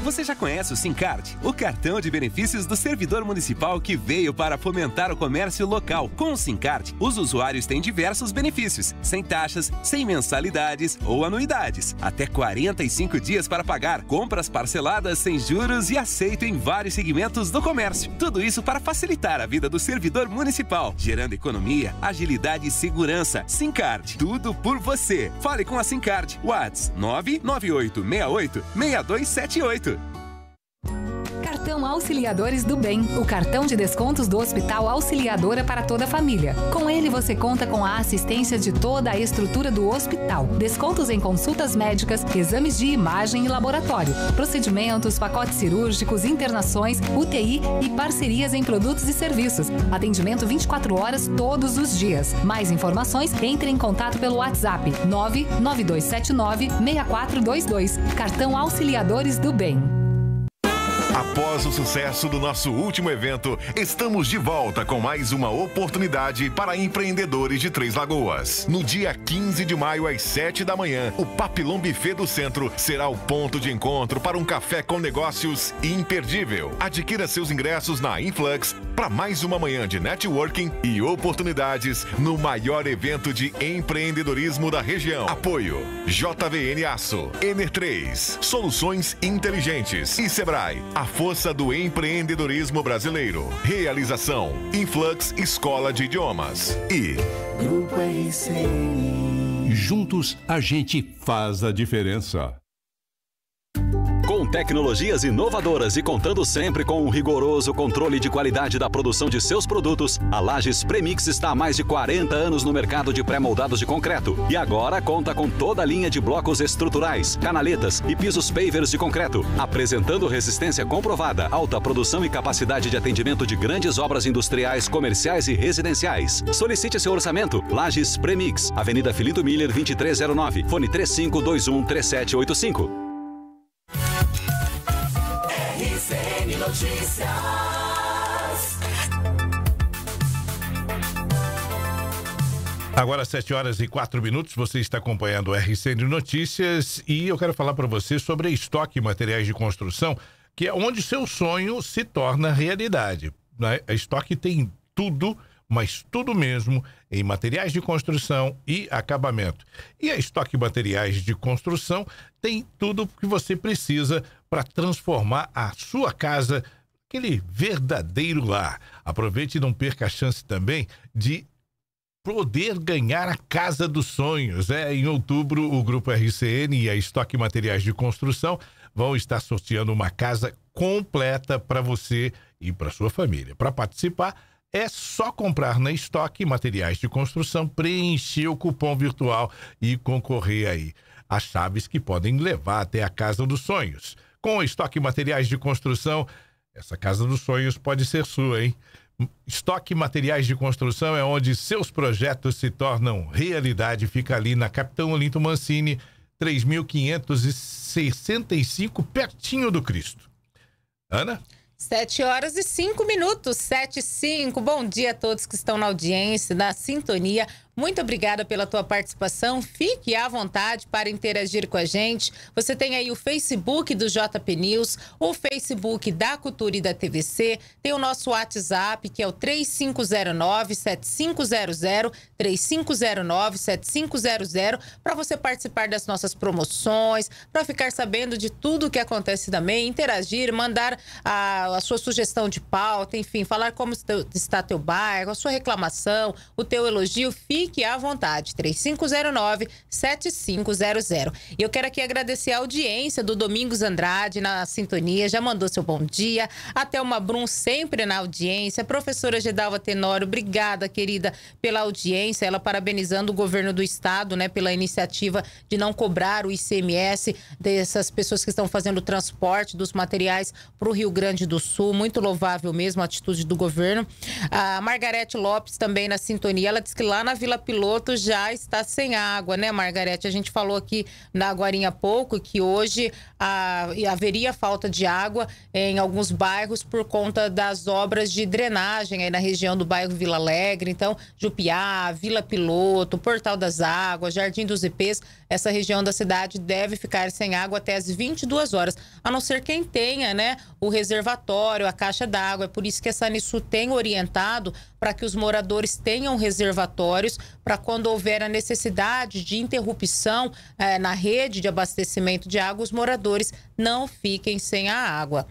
Você já conhece o SimCard, o cartão de benefícios do servidor municipal que veio para fomentar o comércio local. Com o SimCard, os usuários têm diversos benefícios, sem taxas, sem mensalidades ou anuidades. Até quarenta e cinco dias para pagar, compras parceladas sem juros e aceito em vários segmentos do comércio. Tudo isso para facilitar a vida do servidor municipal, gerando economia, agilidade e segurança. SimCard, tudo por você. Fale com a SimCard. WhatsApp nove nove oito seis oito seis dois sete oito. Cartão Auxiliadores do Bem, o cartão de descontos do Hospital Auxiliadora para toda a família. Com ele você conta com a assistência de toda a estrutura do hospital. Descontos em consultas médicas, exames de imagem e laboratório, procedimentos, pacotes cirúrgicos, internações, U T I e parcerias em produtos e serviços. Atendimento vinte e quatro horas todos os dias. Mais informações, entre em contato pelo WhatsApp nove nove dois sete nove, seis quatro dois dois. Cartão Auxiliadores do Bem. Após o sucesso do nosso último evento, estamos de volta com mais uma oportunidade para empreendedores de Três Lagoas. No dia quinze de maio, às sete da manhã, o Papillon Buffet do Centro será o ponto de encontro para um café com negócios imperdível. Adquira seus ingressos na Influx para mais uma manhã de networking e oportunidades no maior evento de empreendedorismo da região. Apoio J V N Aço, Ener três, Soluções Inteligentes e Sebrae. A força do empreendedorismo brasileiro. Realização Influx Escola de Idiomas e Grupo R C N. Juntos a gente faz a diferença. Com tecnologias inovadoras e contando sempre com um rigoroso controle de qualidade da produção de seus produtos, a Lages Premix está há mais de quarenta anos no mercado de pré-moldados de concreto e agora conta com toda a linha de blocos estruturais, canaletas e pisos pavers de concreto, apresentando resistência comprovada, alta produção e capacidade de atendimento de grandes obras industriais, comerciais e residenciais. Solicite seu orçamento. Lages Premix, Avenida Filinto Miller, vinte e três zero nove, fone três cinco dois um, três sete oito cinco. R C N Notícias. Agora, sete horas e quatro minutos, você está acompanhando o R C N Notícias e eu quero falar para você sobre Estoque Materiais de Construção, que é onde seu sonho se torna realidade. A Estoque tem tudo, mas tudo mesmo em materiais de construção e acabamento. E a Estoque Materiais de Construção tem tudo que você precisa para transformar a sua casa aquele verdadeiro lar. Aproveite e não perca a chance também de poder ganhar a Casa dos Sonhos. É, em outubro, o Grupo R C N e a Estoque Materiais de Construção vão estar sorteando uma casa completa para você e para sua família. Para participar, é só comprar na Estoque Materiais de Construção, preencher o cupom virtual e concorrer aí às chaves que podem levar até a Casa dos Sonhos. Com a Estoque Materiais de Construção, essa Casa dos Sonhos pode ser sua, hein? Estoque Materiais de Construção é onde seus projetos se tornam realidade. Fica ali na Capitão Olinto Mancini, três mil quinhentos e sessenta e cinco, pertinho do Cristo. Ana? sete horas e cinco minutos, sete e cinco. Bom dia a todos que estão na audiência, na sintonia. Muito obrigada pela tua participação. Fique à vontade para interagir com a gente. Você tem aí o Facebook do J P News, o Facebook da Cultura e da T V C, tem o nosso WhatsApp, que é o três cinco zero nove, sete cinco zero zero, três cinco zero nove, sete cinco zero zero, para você participar das nossas promoções, para ficar sabendo de tudo o que acontece também, interagir, mandar a, a sua sugestão de pauta, enfim, falar como está teu bairro, a sua reclamação, o teu elogio. Fique à vontade, três cinco zero nove, sete cinco zero zero. E eu quero aqui agradecer a audiência do Domingos Andrade na sintonia, já mandou seu bom dia. A Thelma Brum sempre na audiência. A professora Gedalva Tenório, obrigada, querida, pela audiência. Ela parabenizando o governo do estado, né, pela iniciativa de não cobrar o I C M S dessas pessoas que estão fazendo o transporte dos materiais para o Rio Grande do Sul. Muito louvável mesmo a atitude do governo. A Margarete Lopes também na sintonia. Ela disse que lá na Vila Piloto já está sem água, né, Margarete? A gente falou aqui na agorinha há pouco que hoje a, haveria falta de água em alguns bairros por conta das obras de drenagem aí na região do bairro Vila Alegre. Então, Jupiá, Vila Piloto, Portal das Águas, Jardim dos Ipês, essa região da cidade deve ficar sem água até as vinte e duas horas, a não ser quem tenha, né, o reservatório, a caixa d'água. É por isso que a Sanesul tem orientado para que os moradores tenham reservatórios para quando houver a necessidade de interrupção eh, na rede de abastecimento de água, os moradores não fiquem sem a água.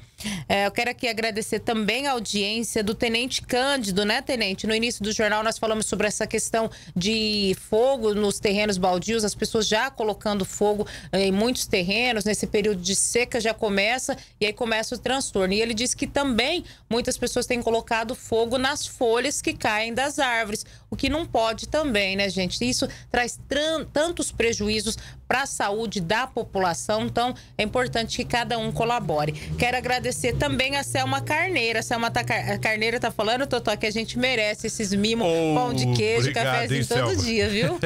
É, eu quero aqui agradecer também a audiência do Tenente Cândido, né, Tenente? No início do jornal nós falamos sobre essa questão de fogo nos terrenos baldios, as pessoas já colocando fogo em muitos terrenos, nesse período de seca já começa e aí começa o transtorno. E ele disse que também muitas pessoas têm colocado fogo nas folhas que caem das árvores, o que não pode também, né, gente? Isso traz tantos prejuízos para a saúde da população, então é importante que cada um colabore. Quero agradecer Agradecer também a Selma Carneira. A Selma tá, a Carneira tá falando, Totó, que a gente merece esses mimos, oh, pão de queijo, obrigado, cafezinho hein, todo Selma. Dia, viu?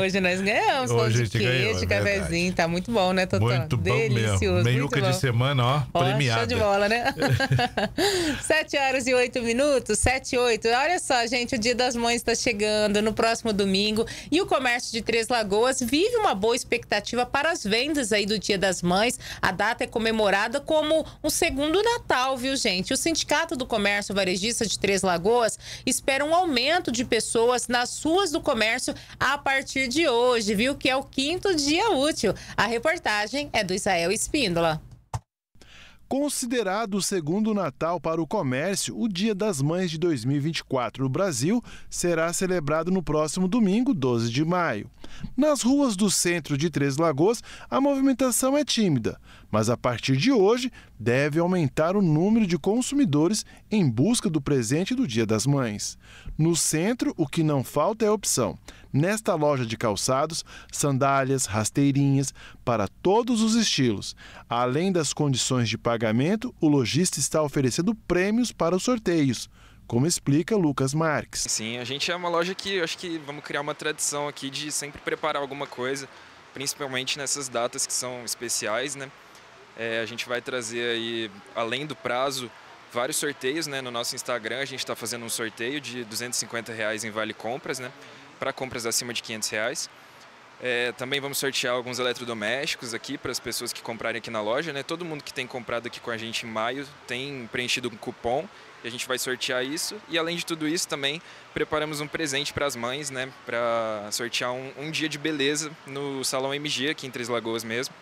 Hoje nós ganhamos Hoje pão de queijo, ganhou, é cafezinho. Verdade. Tá muito bom, né, Totó? Muito delicioso. Meiuca de semana, ó, ó, premiada. Show de bola, né? sete horas e oito minutos, sete e oito. Olha só, gente, o Dia das Mães tá chegando no próximo domingo e o comércio de Três Lagoas vive uma boa expectativa para as vendas aí do Dia das Mães. A data é comemorada como um segundo Natal, viu, gente? O Sindicato do Comércio Varejista de Três Lagoas espera um aumento de pessoas nas ruas do comércio a partir de hoje, viu? Que é o quinto dia útil. A reportagem é do Israel Espíndola. Considerado o segundo Natal para o comércio, o Dia das Mães de dois mil e vinte e quatro no Brasil será celebrado no próximo domingo, doze de maio. Nas ruas do centro de Três Lagoas, a movimentação é tímida, mas a partir de hoje deve aumentar o número de consumidores em busca do presente do Dia das Mães. No centro, o que não falta é opção. Nesta loja de calçados, sandálias, rasteirinhas, para todos os estilos. Além das condições de pagamento, o lojista está oferecendo prêmios para os sorteios, como explica Lucas Marques. Sim, a gente é uma loja que acho que vamos criar uma tradição aqui de sempre preparar alguma coisa, principalmente nessas datas que são especiais, né? É, a gente vai trazer aí, além do prazo, vários sorteios, né? No nosso Instagram a gente está fazendo um sorteio de duzentos e cinquenta reais em vale compras, né? Para compras acima de quinhentos reais. É, também vamos sortear alguns eletrodomésticos aqui para as pessoas que comprarem aqui na loja, né? Todo mundo que tem comprado aqui com a gente em maio tem preenchido um cupom e a gente vai sortear isso. E além de tudo isso também preparamos um presente para as mães, né? Para sortear um, um dia de beleza no Salão M G aqui em Três Lagoas mesmo,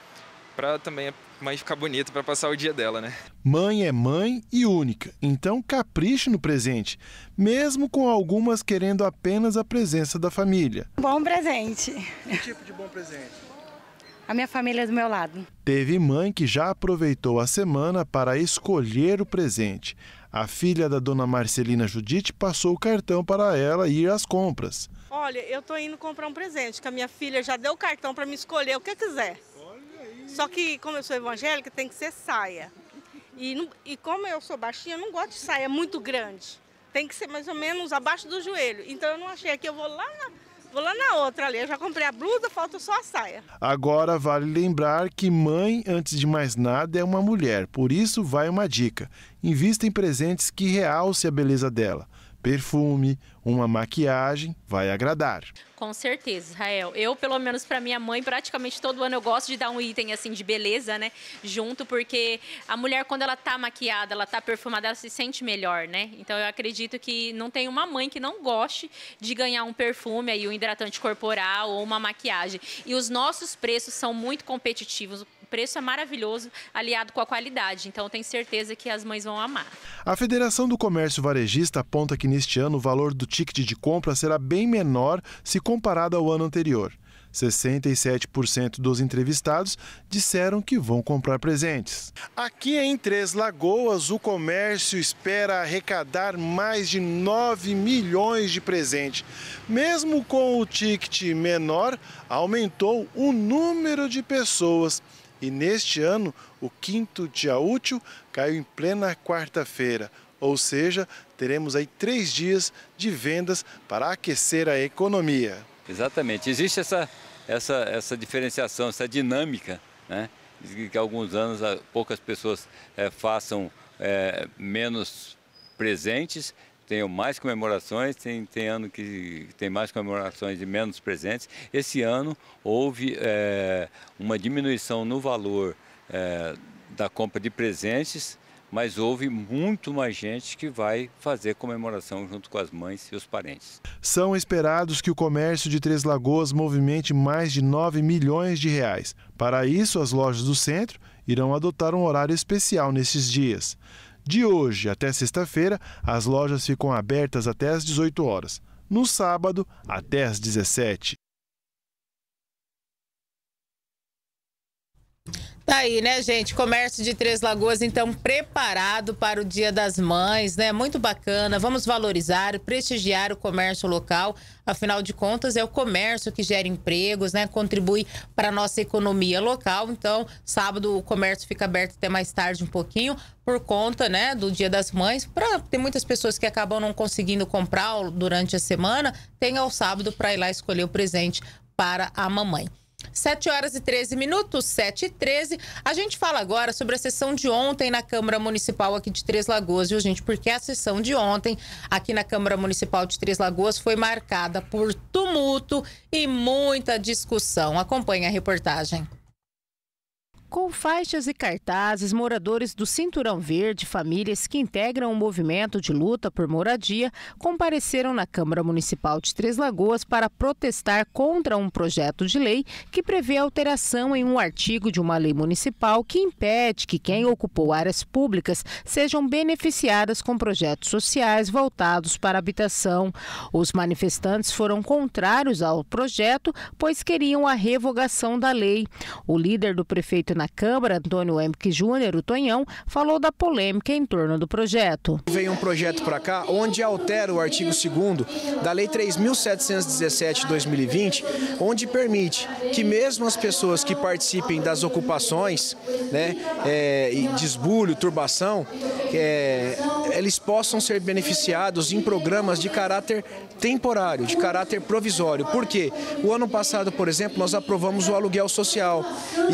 para também a mãe ficar bonita para passar o dia dela, né? Mãe é mãe e única, então capriche no presente, mesmo com algumas querendo apenas a presença da família. Bom presente. Que tipo de bom presente? A minha família é do meu lado. Teve mãe que já aproveitou a semana para escolher o presente. A filha da dona Marcelina Judite passou o cartão para ela ir às compras. Olha, eu tô indo comprar um presente, que a minha filha já deu o cartão para me escolher o que quiser. Só que, como eu sou evangélica, tem que ser saia. E, não, e como eu sou baixinha, eu não gosto de saia muito grande. Tem que ser mais ou menos abaixo do joelho. Então eu não achei aqui, eu vou lá na, vou lá na outra ali. Eu já comprei a blusa, falta só a saia. Agora vale lembrar que mãe, antes de mais nada, é uma mulher. Por isso vai uma dica. Invista em presentes que realce a beleza dela. Perfume, uma maquiagem, vai agradar. Com certeza, Israel. Eu, pelo menos para minha mãe, praticamente todo ano eu gosto de dar um item assim de beleza, né? Junto, porque a mulher, quando ela tá maquiada, ela tá perfumada, ela se sente melhor, né? Então eu acredito que não tem uma mãe que não goste de ganhar um perfume, aí, um hidratante corporal ou uma maquiagem. E os nossos preços são muito competitivos. O preço é maravilhoso, aliado com a qualidade, então tenho certeza que as mães vão amar. A Federação do Comércio Varejista aponta que neste ano o valor do ticket de compra será bem menor se comparado ao ano anterior. sessenta e sete por cento dos entrevistados disseram que vão comprar presentes. Aqui em Três Lagoas, o comércio espera arrecadar mais de nove milhões de presentes. Mesmo com o ticket menor, aumentou o número de pessoas. E neste ano, o quinto dia útil caiu em plena quarta-feira, ou seja, teremos aí três dias de vendas para aquecer a economia. Exatamente, existe essa, essa, essa diferenciação, essa dinâmica, né? Que há alguns anos poucas pessoas é, façam é, menos presentes, tenham mais comemorações, tem, tem ano que tem mais comemorações e menos presentes. Esse ano houve é, uma diminuição no valor é, da compra de presentes, mas houve muito mais gente que vai fazer comemoração junto com as mães e os parentes. São esperados que o comércio de Três Lagoas movimente mais de nove milhões de reais. Para isso, as lojas do centro irão adotar um horário especial nesses dias. De hoje até sexta-feira, as lojas ficam abertas até às dezoito horas. No sábado, até às dezessete. Tá aí, né, gente? Comércio de Três Lagoas, então, preparado para o Dia das Mães, né? Muito bacana. Vamos valorizar, prestigiar o comércio local. Afinal de contas, é o comércio que gera empregos, né? Contribui para a nossa economia local. Então, sábado o comércio fica aberto até mais tarde um pouquinho, por conta, né, do Dia das Mães. Pra, tem muitas pessoas que acabam não conseguindo comprar durante a semana. Tem ao sábado para ir lá escolher o presente para a mamãe. sete horas e treze minutos, sete e treze. A gente fala agora sobre a sessão de ontem na Câmara Municipal aqui de Três Lagoas, viu, gente? Porque a sessão de ontem aqui na Câmara Municipal de Três Lagoas foi marcada por tumulto e muita discussão. Acompanhe a reportagem. Com faixas e cartazes, moradores do Cinturão Verde, famílias que integram o movimento de luta por moradia, compareceram na Câmara Municipal de Três Lagoas para protestar contra um projeto de lei que prevê alteração em um artigo de uma lei municipal que impede que quem ocupou áreas públicas sejam beneficiadas com projetos sociais voltados para a habitação. Os manifestantes foram contrários ao projeto, pois queriam a revogação da lei. O líder do prefeito na Na Câmara, Antônio Empício Júnior, o Tonhão, falou da polêmica em torno do projeto. Veio um projeto para cá onde altera o artigo segundo da Lei três mil setecentos e dezessete de dois mil e vinte, onde permite que mesmo as pessoas que participem das ocupações, né, é, de esbulho, turbação, é, eles possam ser beneficiados em programas de caráter temporário, de caráter provisório. Por quê? O ano passado, por exemplo, nós aprovamos o aluguel social.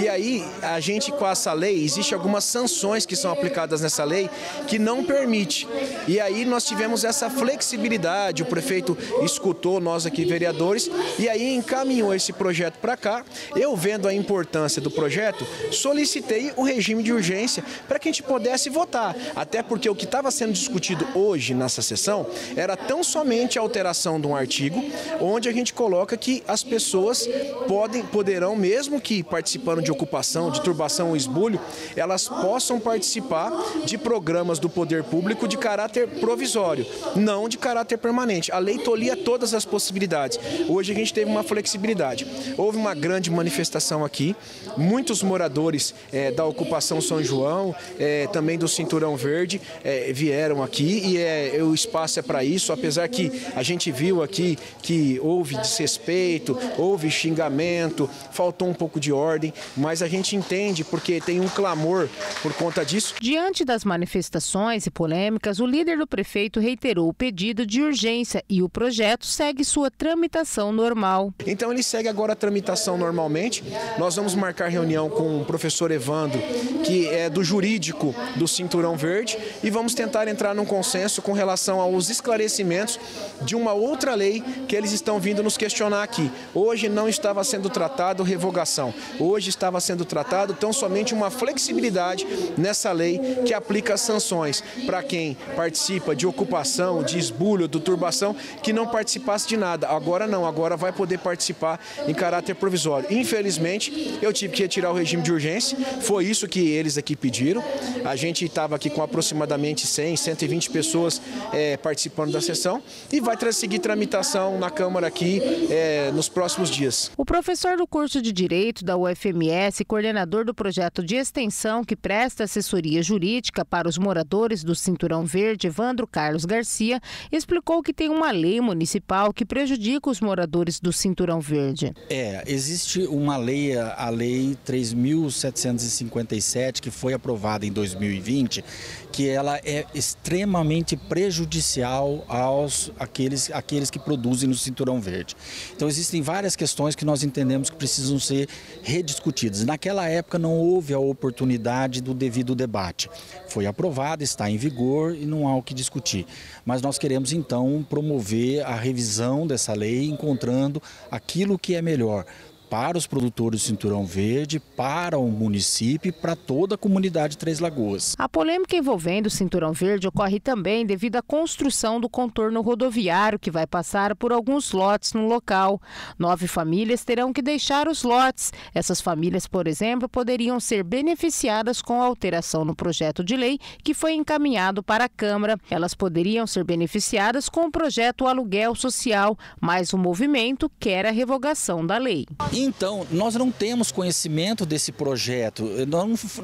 E aí, a gente com essa lei, existe algumas sanções que são aplicadas nessa lei que não permite. E aí nós tivemos essa flexibilidade, o prefeito escutou nós aqui, vereadores, e aí encaminhou esse projeto para cá. Eu, vendo a importância do projeto, solicitei o regime de urgência para que a gente pudesse votar. Até porque o que estava sendo discutido hoje nessa sessão era tão somente a alteração de um artigo, onde a gente coloca que as pessoas podem, poderão, mesmo que participando de ocupação, de turbação ou esbulho, elas possam participar de programas do poder público de caráter provisório, não de caráter permanente. A lei tolia todas as possibilidades. Hoje a gente teve uma flexibilidade. Houve uma grande manifestação aqui, muitos moradores é, da ocupação São João, é, também do Cinturão Verde, é, vieram aqui e é, o espaço é para isso, apesar que a gente viu aqui que houve desrespeito, houve xingamento, faltou um pouco de ordem, mas a gente entende porque tem um clamor por conta disso. Diante das manifestações e polêmicas, o líder do prefeito reiterou o pedido de urgência e o projeto segue sua tramitação normal. Então ele segue agora a tramitação normalmente. Nós vamos marcar reunião com o professor Evandro, que é do jurídico do Cinturão Verde, e vamos tentar entrar num consenso com relação aos esclarecimentos de uma outra lei que eles estão vindo nos questionar aqui. Hoje não estava sendo tratado revogação, hoje estava sendo tratado tão somente uma flexibilidade nessa lei que aplica sanções para quem participa de ocupação, de esbulho, de turbação, que não participasse de nada. Agora não, agora vai poder participar em caráter provisório. Infelizmente, eu tive que retirar o regime de urgência, foi isso que eles aqui pediram. A gente estava aqui com aproximadamente cem, cento e vinte pessoas é, participando da sessão e vai seguir tramitação na Câmara aqui é, nos próximos dias. O professor do curso de Direito da U F M S, coordenador do projeto de extensão que presta assessoria jurídica para os moradores do Cinturão Verde, Evandro Carlos Garcia, explicou que tem uma lei municipal que prejudica os moradores do Cinturão Verde. É, existe uma lei, a lei três mil setecentos e cinquenta e sete, que foi aprovada em dois mil e vinte, que ela é extremamente prejudicial aos aqueles, aqueles que produzem no Cinturão Verde. Então existem várias questões que nós entendemos que precisam ser rediscutidas. Naquela época não houve a oportunidade do devido debate. Foi aprovada, está em vigor e não há o que discutir. Mas nós queremos então promover a revisão dessa lei, encontrando aquilo que é melhor para os produtores do Cinturão Verde, para o município e para toda a comunidade de Três Lagoas. A polêmica envolvendo o Cinturão Verde ocorre também devido à construção do contorno rodoviário que vai passar por alguns lotes no local. Nove famílias terão que deixar os lotes. Essas famílias, por exemplo, poderiam ser beneficiadas com a alteração no projeto de lei que foi encaminhado para a Câmara. Elas poderiam ser beneficiadas com o projeto Aluguel Social, mas o movimento quer a revogação da lei. Então, nós não temos conhecimento desse projeto,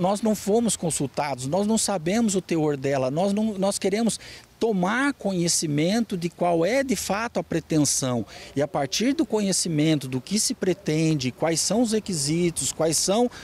nós não fomos consultados, nós não sabemos o teor dela, nós, não, nós queremos tomar conhecimento de qual é de fato a pretensão. E a partir do conhecimento do que se pretende, quais são os requisitos, quais são uh,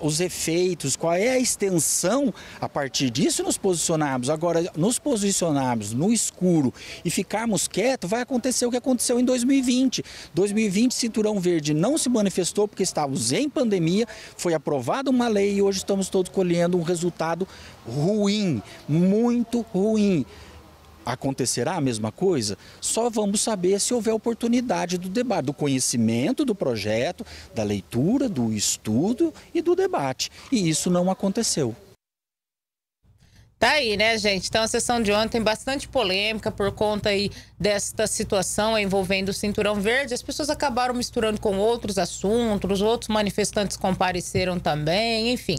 os efeitos, qual é a extensão, a partir disso nos posicionarmos. Agora, nos posicionarmos no escuro e ficarmos quietos, vai acontecer o que aconteceu em dois mil e vinte. dois mil e vinte, Cinturão Verde não se manifestou porque estávamos em pandemia, foi aprovada uma lei e hoje estamos todos colhendo um resultado ruim, muito ruim. Acontecerá a mesma coisa? Só vamos saber se houver oportunidade do debate, do conhecimento do projeto, da leitura, do estudo e do debate. E isso não aconteceu. Tá aí, né, gente? Então, a sessão de ontem bastante polêmica por conta aí desta situação envolvendo o Cinturão Verde. As pessoas acabaram misturando com outros assuntos, outros manifestantes compareceram também, enfim.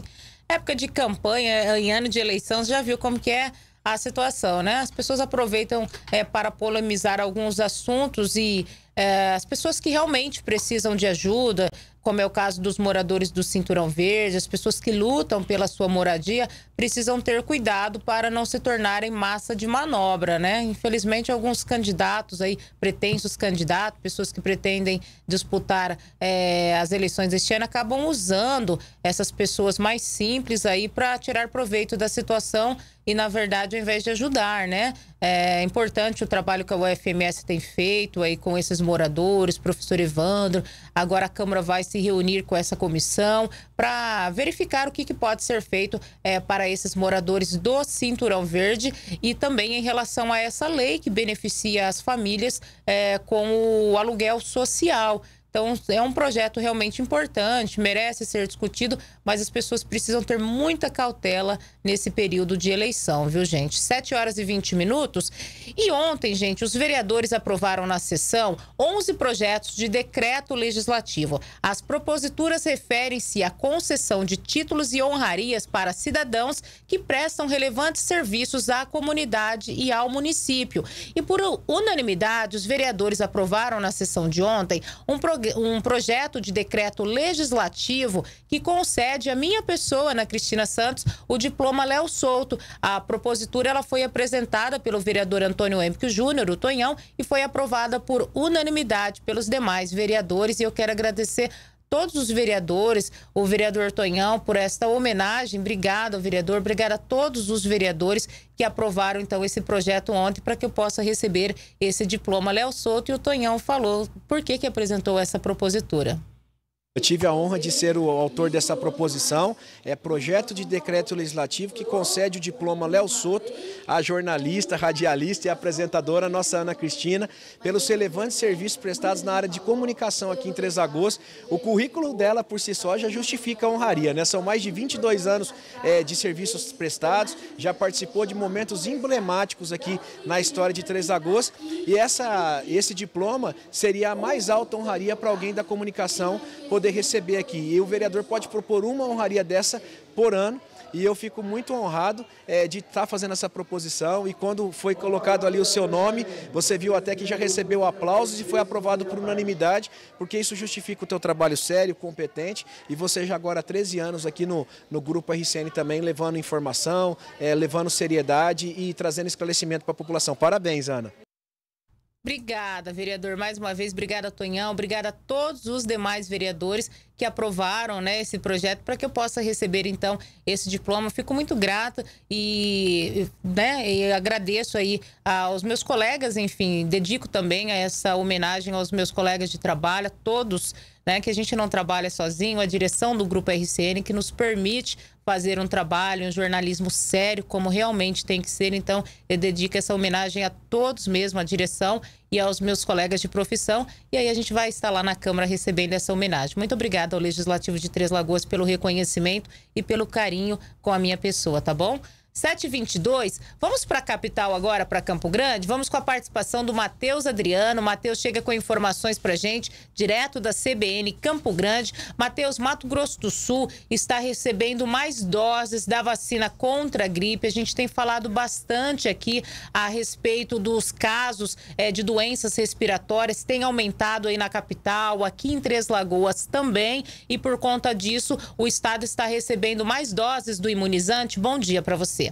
Época de campanha, em ano de eleição, você já viu como que é a situação, né? As pessoas aproveitam é, para polemizar alguns assuntos e é, as pessoas que realmente precisam de ajuda, como é o caso dos moradores do Cinturão Verde, as pessoas que lutam pela sua moradia precisam ter cuidado para não se tornarem massa de manobra, né? Infelizmente, alguns candidatos aí, pretensos candidatos, pessoas que pretendem disputar é, as eleições deste ano, acabam usando essas pessoas mais simples aí para tirar proveito da situação e, na verdade, ao invés de ajudar, né? É importante o trabalho que a U F M S tem feito aí com esses moradores, professor Evandro. Agora a Câmara vai se reunir com essa comissão para verificar o que, que pode ser feito é, para esses moradores do Cinturão Verde e também em relação a essa lei que beneficia as famílias é, com o aluguel social. Então, é um projeto realmente importante, merece ser discutido, mas as pessoas precisam ter muita cautela nesse período de eleição, viu, gente? sete horas e vinte minutos. E ontem, gente, os vereadores aprovaram na sessão onze projetos de decreto legislativo. As proposituras referem-se à concessão de títulos e honrarias para cidadãos que prestam relevantes serviços à comunidade e ao município. E por unanimidade, os vereadores aprovaram na sessão de ontem um programa um projeto de decreto legislativo que concede à minha pessoa, Ana Cristina Santos, o diploma Léo Souto. A propositura ela foi apresentada pelo vereador Antônio Empício Júnior, o Tonhão, e foi aprovada por unanimidade pelos demais vereadores. E eu quero agradecer todos os vereadores, o vereador Tonhão, por esta homenagem. Obrigada, vereador. Obrigada a todos os vereadores que aprovaram, então, esse projeto ontem para que eu possa receber esse diploma Léo Souto. E o Tonhão falou por que que apresentou essa propositura. Eu tive a honra de ser o autor dessa proposição, é projeto de decreto legislativo que concede o diploma Léo Souto à jornalista, radialista e apresentadora nossa Ana Cristina pelos relevantes serviços prestados na área de comunicação aqui em Três Lagoas. O currículo dela por si só já justifica a honraria, né? São mais de vinte e dois anos é, de serviços prestados, já participou de momentos emblemáticos aqui na história de Três Lagoas e essa, esse diploma seria a mais alta honraria para alguém da comunicação poder poder receber aqui. E o vereador pode propor uma honraria dessa por ano. E eu fico muito honrado é, de estar fazendo essa proposição e quando foi colocado ali o seu nome, você viu até que já recebeu aplausos e foi aprovado por unanimidade, porque isso justifica o teu trabalho sério, competente e você já agora há treze anos aqui no, no Grupo R C N também, levando informação, é, levando seriedade e trazendo esclarecimento para a população. Parabéns, Ana. Obrigada, vereador, mais uma vez, obrigada, Tonhão, obrigada a todos os demais vereadores que aprovaram, né, esse projeto para que eu possa receber, então, esse diploma. Fico muito grata e, né, e agradeço aí aos meus colegas, enfim, dedico também a essa homenagem aos meus colegas de trabalho, a todos, né, que a gente não trabalha sozinho, a direção do Grupo R C N que nos permite fazer um trabalho, um jornalismo sério, como realmente tem que ser. Então, eu dedico essa homenagem a todos mesmo, à direção e aos meus colegas de profissão. E aí a gente vai estar lá na Câmara recebendo essa homenagem. Muito obrigada ao Legislativo de Três Lagoas pelo reconhecimento e pelo carinho com a minha pessoa, tá bom? sete e vinte e dois, vamos para a capital agora, para Campo Grande? Vamos com a participação do Matheus Adriano. Matheus chega com informações para a gente, direto da C B N Campo Grande. Matheus, Mato Grosso do Sul está recebendo mais doses da vacina contra a gripe. A gente tem falado bastante aqui a respeito dos casos é, de doenças respiratórias. Tem aumentado aí na capital, aqui em Três Lagoas também. E por conta disso, o estado está recebendo mais doses do imunizante. Bom dia para você.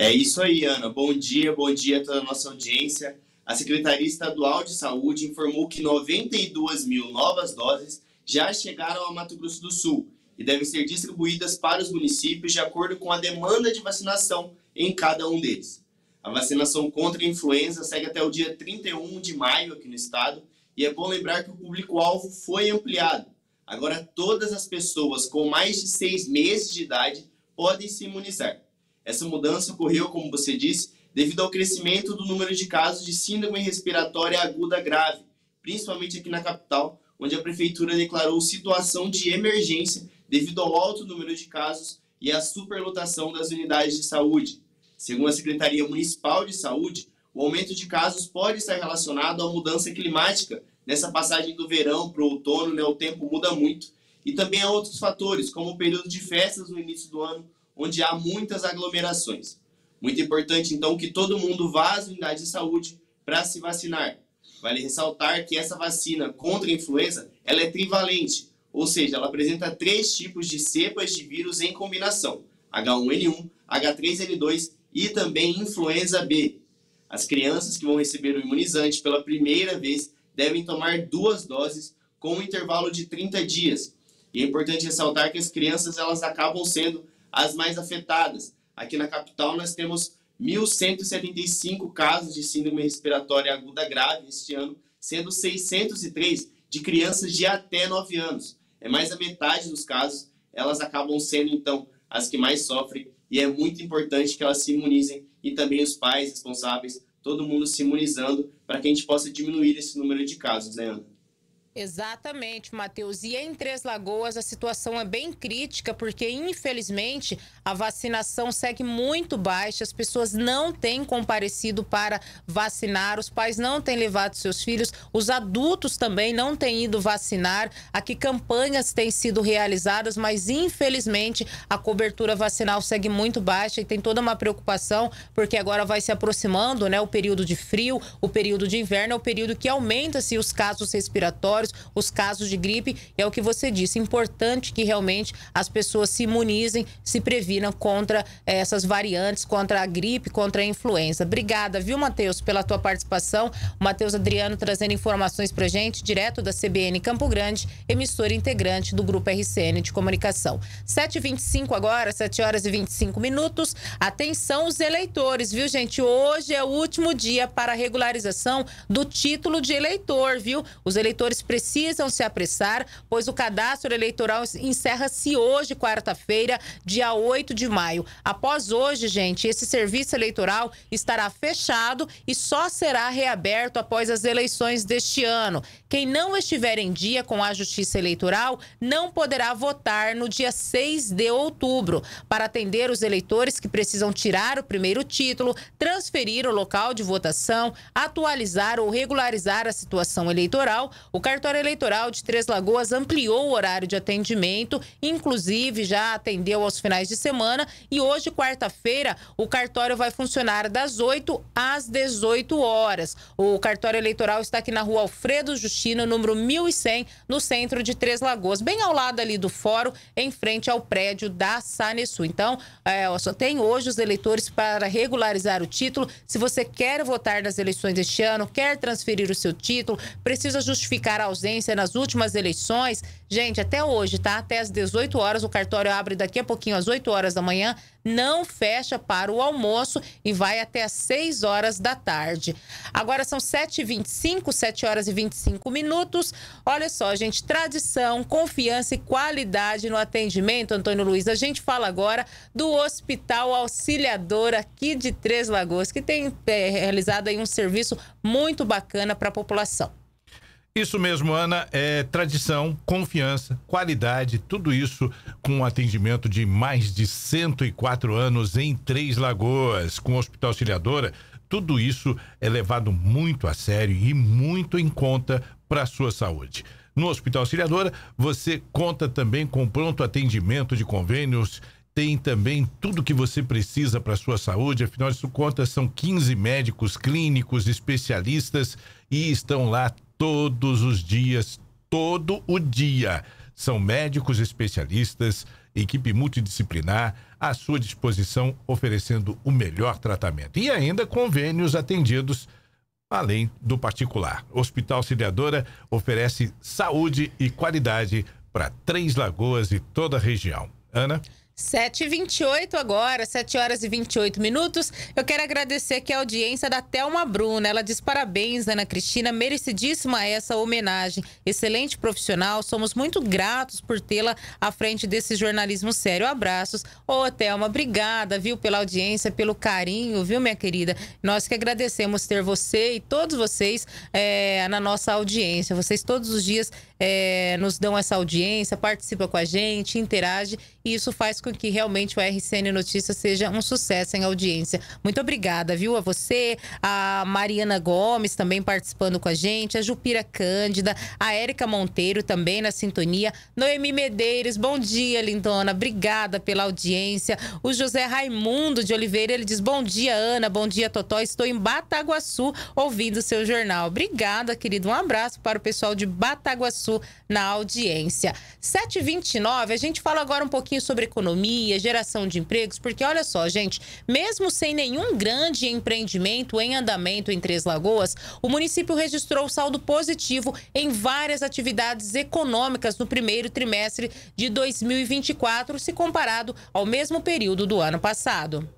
É isso aí, Ana. Bom dia, bom dia a toda a nossa audiência. A Secretaria Estadual de Saúde informou que noventa e duas mil novas doses já chegaram ao Mato Grosso do Sul e devem ser distribuídas para os municípios de acordo com a demanda de vacinação em cada um deles. A vacinação contra a influenza segue até o dia trinta e um de maio aqui no estado e é bom lembrar que o público-alvo foi ampliado. Agora, todas as pessoas com mais de seis meses de idade podem se imunizar. Essa mudança ocorreu, como você disse, devido ao crescimento do número de casos de síndrome respiratória aguda grave, principalmente aqui na capital, onde a prefeitura declarou situação de emergência devido ao alto número de casos e à superlotação das unidades de saúde. Segundo a Secretaria Municipal de Saúde, o aumento de casos pode estar relacionado à mudança climática. Nessa passagem do verão para o outono, né, o tempo muda muito. E também há outros fatores, como o período de festas no início do ano, onde há muitas aglomerações. Muito importante, então, que todo mundo vá às unidades de saúde para se vacinar. Vale ressaltar que essa vacina contra a influenza ela é trivalente, ou seja, ela apresenta três tipos de cepas de vírus em combinação, agá um ene um, agá três ene dois e também influenza B. As crianças que vão receber o imunizante pela primeira vez devem tomar duas doses com um intervalo de trinta dias. E é importante ressaltar que as crianças elas acabam sendo as mais afetadas. Aqui na capital nós temos mil cento e setenta e cinco casos de síndrome respiratória aguda grave este ano, sendo seiscentos e três de crianças de até nove anos. É mais da metade dos casos, elas acabam sendo então as que mais sofrem e é muito importante que elas se imunizem e também os pais responsáveis, todo mundo se imunizando para que a gente possa diminuir esse número de casos, né, Ana? Exatamente, Matheus. E em Três Lagoas a situação é bem crítica, porque infelizmente a vacinação segue muito baixa, as pessoas não têm comparecido para vacinar, os pais não têm levado seus filhos, os adultos também não têm ido vacinar. Aqui campanhas têm sido realizadas, mas infelizmente a cobertura vacinal segue muito baixa e tem toda uma preocupação, porque agora vai se aproximando, né, o período de frio, o período de inverno, é o período que aumenta-se os casos respiratórios, os casos de gripe, é o que você disse, importante que realmente as pessoas se imunizem, se previnam contra essas variantes, contra a gripe, contra a influenza. Obrigada, viu, Matheus, pela tua participação. O Matheus Adriano trazendo informações pra gente, direto da C B N Campo Grande, emissora integrante do Grupo R C N de Comunicação. sete e vinte e cinco agora, sete horas e vinte e cinco minutos. Atenção os eleitores, viu, gente? Hoje é o último dia para a regularização do título de eleitor, viu? Os eleitores precisam se apressar, pois o cadastro eleitoral encerra-se hoje, quarta-feira, dia oito de maio. Após hoje, gente, esse serviço eleitoral estará fechado e só será reaberto após as eleições deste ano. Quem não estiver em dia com a Justiça Eleitoral não poderá votar no dia seis de outubro. Para atender os eleitores que precisam tirar o primeiro título, transferir o local de votação, atualizar ou regularizar a situação eleitoral, o cartão O cartório eleitoral de Três Lagoas ampliou o horário de atendimento, inclusive já atendeu aos finais de semana e hoje, quarta-feira, o cartório vai funcionar das oito às dezoito horas. O cartório eleitoral está aqui na rua Alfredo Justino, número mil e cem, no centro de Três Lagoas, bem ao lado ali do fórum, em frente ao prédio da Sanesul. Então, é, só tem hoje os eleitores para regularizar o título. Se você quer votar nas eleições deste ano, quer transferir o seu título, precisa justificar a ausência nas últimas eleições, gente, até hoje, tá? Até às dezoito horas, o cartório abre daqui a pouquinho, às oito horas da manhã, não fecha para o almoço e vai até às seis horas da tarde. Agora são sete e vinte e cinco, sete horas e vinte e cinco minutos. Olha só, gente, tradição, confiança e qualidade no atendimento, Antônio Luiz. A gente fala agora do Hospital Auxiliadora aqui de Três Lagoas, que tem é, realizado aí um serviço muito bacana para a população. Isso mesmo, Ana, é tradição, confiança, qualidade, tudo isso com um atendimento de mais de cento e quatro anos em Três Lagoas. Com o Hospital Auxiliadora, tudo isso é levado muito a sério e muito em conta para a sua saúde. No Hospital Auxiliadora, você conta também com pronto atendimento de convênios, tem também tudo que você precisa para a sua saúde, afinal de contas são quinze médicos, clínicos, especialistas e estão lá todos os dias, todo o dia. São médicos especialistas, equipe multidisciplinar à sua disposição, oferecendo o melhor tratamento. E ainda convênios atendidos além do particular. Hospital Auxiliadora oferece saúde e qualidade para Três Lagoas e toda a região. Ana? sete e vinte e oito agora, sete horas e vinte e oito minutos. Eu quero agradecer aqui a audiência da Thelma Bruna. Ela diz parabéns, Ana Cristina, merecidíssima essa homenagem. Excelente profissional, somos muito gratos por tê-la à frente desse jornalismo sério. Abraços. Ô, Thelma, obrigada, viu, pela audiência, pelo carinho, viu, minha querida? Nós que agradecemos ter você e todos vocês é, na nossa audiência. Vocês todos os dias é, nos dão essa audiência, participa com a gente, interage e isso faz com com que realmente o R C N Notícias seja um sucesso em audiência. Muito obrigada, viu, a você, a Mariana Gomes também participando com a gente, a Jupira Cândida, a Érica Monteiro também na sintonia, Noemi Medeiros, bom dia, lindona, obrigada pela audiência. O José Raimundo de Oliveira, ele diz, bom dia, Ana, bom dia, Totó, estou em Bataguaçu ouvindo o seu jornal. Obrigada, querido, um abraço para o pessoal de Bataguaçu na audiência. sete e vinte e nove, a gente fala agora um pouquinho sobre economia, geração de empregos, porque olha só, gente, mesmo sem nenhum grande empreendimento em andamento em Três Lagoas, o município registrou saldo positivo em várias atividades econômicas no primeiro trimestre de dois mil e vinte e quatro, se comparado ao mesmo período do ano passado.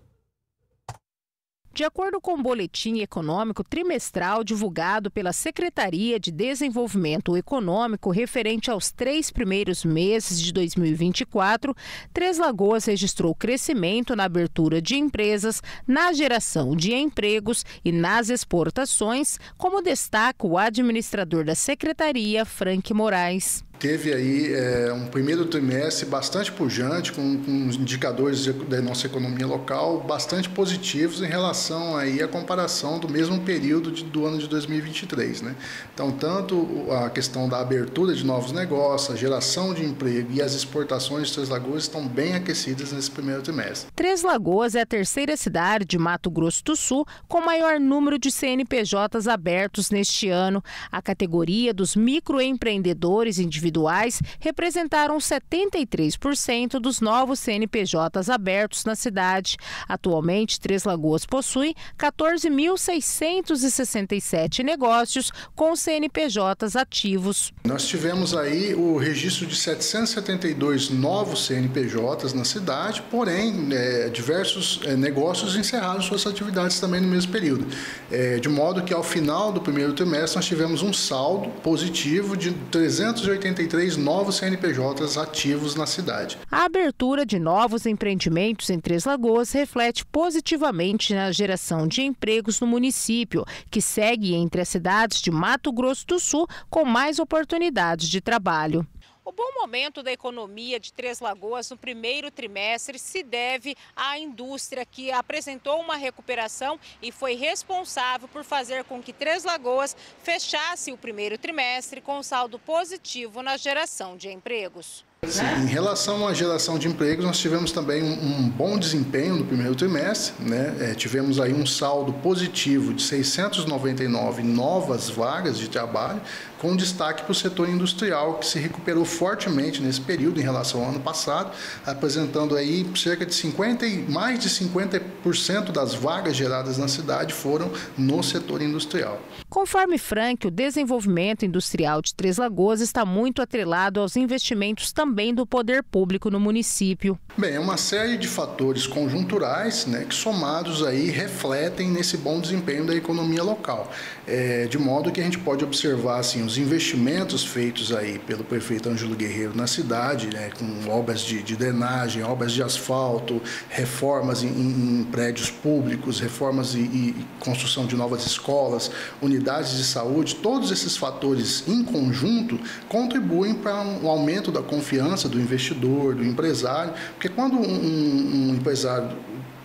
De acordo com o boletim econômico trimestral divulgado pela Secretaria de Desenvolvimento Econômico referente aos três primeiros meses de dois mil e vinte e quatro, Três Lagoas registrou crescimento na abertura de empresas, na geração de empregos e nas exportações, como destaca o administrador da Secretaria, Frank Moraes. Teve aí é, um primeiro trimestre bastante pujante, com, com indicadores da nossa economia local bastante positivos em relação aí à comparação do mesmo período de, do ano de dois mil e vinte e três. Né? Então, tanto a questão da abertura de novos negócios, a geração de emprego e as exportações de Três Lagoas estão bem aquecidas nesse primeiro trimestre. Três Lagoas é a terceira cidade de Mato Grosso do Sul com maior número de C N P Js abertos neste ano. A categoria dos microempreendedores individuais individuais representaram setenta e três por cento dos novos C N P Js abertos na cidade. Atualmente, Três Lagoas possui quatorze mil seiscentos e sessenta e sete negócios com C N P Js ativos. Nós tivemos aí o registro de setecentos e setenta e dois novos C N P Js na cidade, porém, é, diversos é, negócios encerraram suas atividades também no mesmo período. É, de modo que, ao final do primeiro trimestre, nós tivemos um saldo positivo de trezentos e oitenta e três novos C N P Js ativos na cidade. A abertura de novos empreendimentos em Três Lagoas reflete positivamente na geração de empregos no município, que segue entre as cidades de Mato Grosso do Sul com mais oportunidades de trabalho. O bom momento da economia de Três Lagoas no primeiro trimestre se deve à indústria, que apresentou uma recuperação e foi responsável por fazer com que Três Lagoas fechasse o primeiro trimestre com saldo positivo na geração de empregos. Sim, em relação à geração de empregos, nós tivemos também um, um bom desempenho no primeiro trimestre, né? É, tivemos aí um saldo positivo de seiscentos e noventa e nove novas vagas de trabalho, com destaque para o setor industrial, que se recuperou fortemente nesse período em relação ao ano passado, apresentando aí cerca de cinquenta, mais de cinquenta por cento das vagas geradas na cidade foram no setor industrial. Conforme Frank, o desenvolvimento industrial de Três Lagoas está muito atrelado aos investimentos também também do poder público no município. Bem, é uma série de fatores conjunturais, né, que somados aí refletem nesse bom desempenho da economia local. É, de modo que a gente pode observar assim, os investimentos feitos aí pelo prefeito Angelo Guerreiro na cidade, né, com obras de, de drenagem, obras de asfalto, reformas em, em, em prédios públicos, reformas e, e construção de novas escolas, unidades de saúde, todos esses fatores em conjunto contribuem para um aumento da confiança confiança do investidor, do empresário, porque quando um, um empresário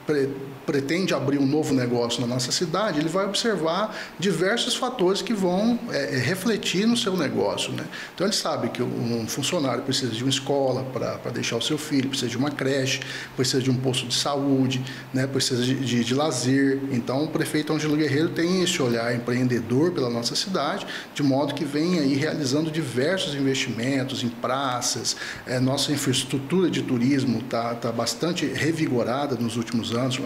pre, pretende abrir um novo negócio na nossa cidade, ele vai observar diversos fatores que vão é, refletir no seu negócio, né? Então ele sabe que um funcionário precisa de uma escola para deixar o seu filho, precisa de uma creche, precisa de um posto de saúde, né? Precisa de, de, de lazer. Então o prefeito Angelo Guerreiro tem esse olhar empreendedor pela nossa cidade, de modo que vem aí realizando diversos investimentos em praças. É, nossa infraestrutura de turismo está tá bastante revigorada nos últimos anos,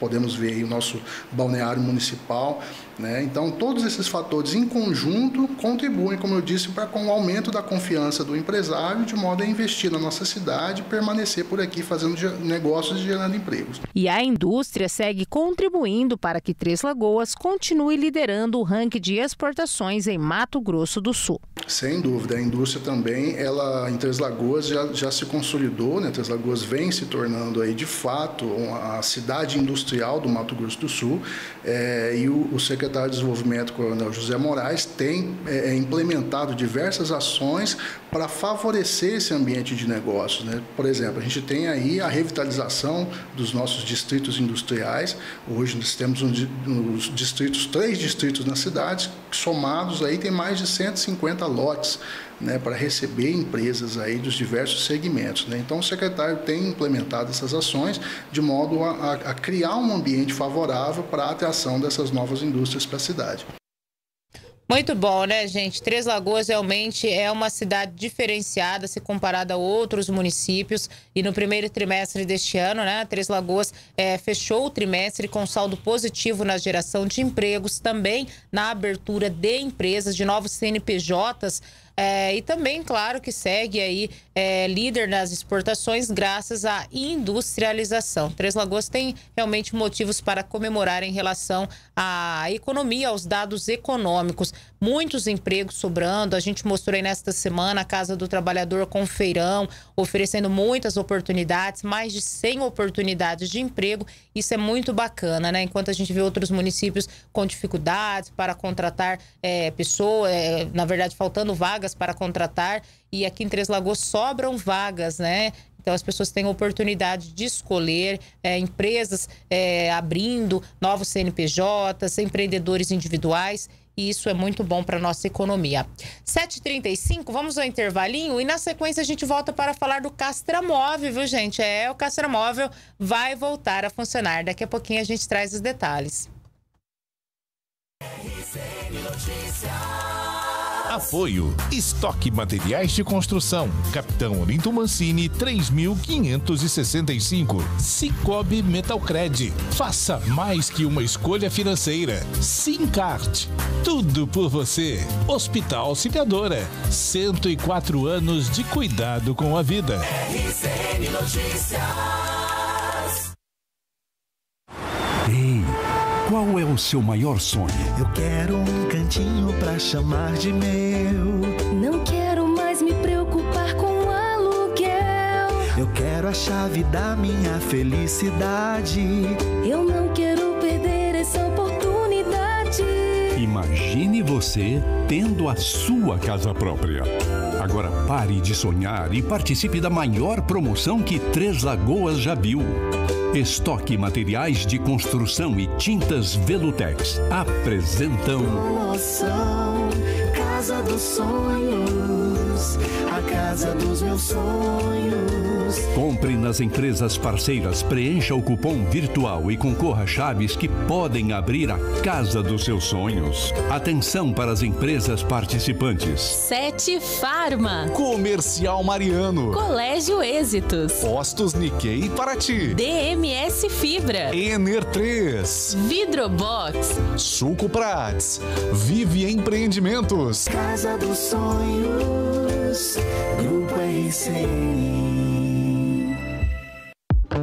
podemos ver aí o nosso balneário municipal, né? Então, todos esses fatores em conjunto contribuem, como eu disse, para com o aumento da confiança do empresário, de modo a investir na nossa cidade, permanecer por aqui fazendo negócios e gerando empregos. E a indústria segue contribuindo para que Três Lagoas continue liderando o ranking de exportações em Mato Grosso do Sul. Sem dúvida, a indústria também, ela em Três Lagoas já, já se consolidou, né? Três Lagoas vem se tornando aí, de fato, a cidade industrial do Mato Grosso do Sul, é, e o, o secretário de Desenvolvimento, Coronel José Moraes, tem é, implementado diversas ações para favorecer esse ambiente de negócios, né? Por exemplo, a gente tem aí a revitalização dos nossos distritos industriais. Hoje nós temos uns distritos, três distritos na cidade, somados aí tem mais de cento e cinquenta lotes, né, para receber empresas aí dos diversos segmentos, né? Então o secretário tem implementado essas ações de modo a, a criar um ambiente favorável para a atração dessas novas indústrias para a cidade. Muito bom, né, gente? Três Lagoas realmente é uma cidade diferenciada se comparada a outros municípios. E no primeiro trimestre deste ano, né, Três Lagoas é, fechou o trimestre com saldo positivo na geração de empregos, também na abertura de empresas, de novos C N P Js. É, e também, claro, que segue aí é, líder nas exportações graças à industrialização. Três Lagoas tem realmente motivos para comemorar em relação à economia, aos dados econômicos. Muitos empregos sobrando, a gente mostrou aí nesta semana a Casa do Trabalhador com feirão, oferecendo muitas oportunidades, mais de cem oportunidades de emprego. Isso é muito bacana, né? Enquanto a gente vê outros municípios com dificuldades para contratar é, pessoas, é, na verdade, faltando vagas para contratar, e aqui em Três Lagoas sobram vagas, né? Então as pessoas têm a oportunidade de escolher, é, empresas é, abrindo novos C N P Js, empreendedores individuais, e isso é muito bom para a nossa economia. sete e trinta e cinco, vamos ao intervalinho e na sequência a gente volta para falar do Castramóvel, viu, gente? É, o Castramóvel vai voltar a funcionar. Daqui a pouquinho a gente traz os detalhes. R C N Notícias. Apoio. Estoque Materiais de Construção. Capitão Olinto Mancini, três mil quinhentos e sessenta e cinco. Sicoob Metalcred. Faça mais que uma escolha financeira. SimCard. Tudo por você. Hospital Auxiliadora. cento e quatro anos de cuidado com a vida. R C N Notícias. Ei. Qual é o seu maior sonho? Eu quero um cantinho pra chamar de meu. Não quero mais me preocupar com aluguel. Eu quero a chave da minha felicidade. Eu não quero perder essa oportunidade. Imagine você tendo a sua casa própria. Agora pare de sonhar e participe da maior promoção que Três Lagoas já viu. Estoque Materiais de Construção e Tintas Velutex apresentam Promoção Casa dos Sonhos, a casa dos meus sonhos. Compre nas empresas parceiras, preencha o cupom virtual e concorra a chaves que podem abrir a casa dos seus sonhos. Atenção para as empresas participantes: Sete Farma, Comercial Mariano, Colégio Êxitos, Postos Nikkei Paraty, D M M S Fibra, Ener três, Vidrobox, Suco Prats, Vive Empreendimentos, Casa dos Sonhos, Grupo R C N.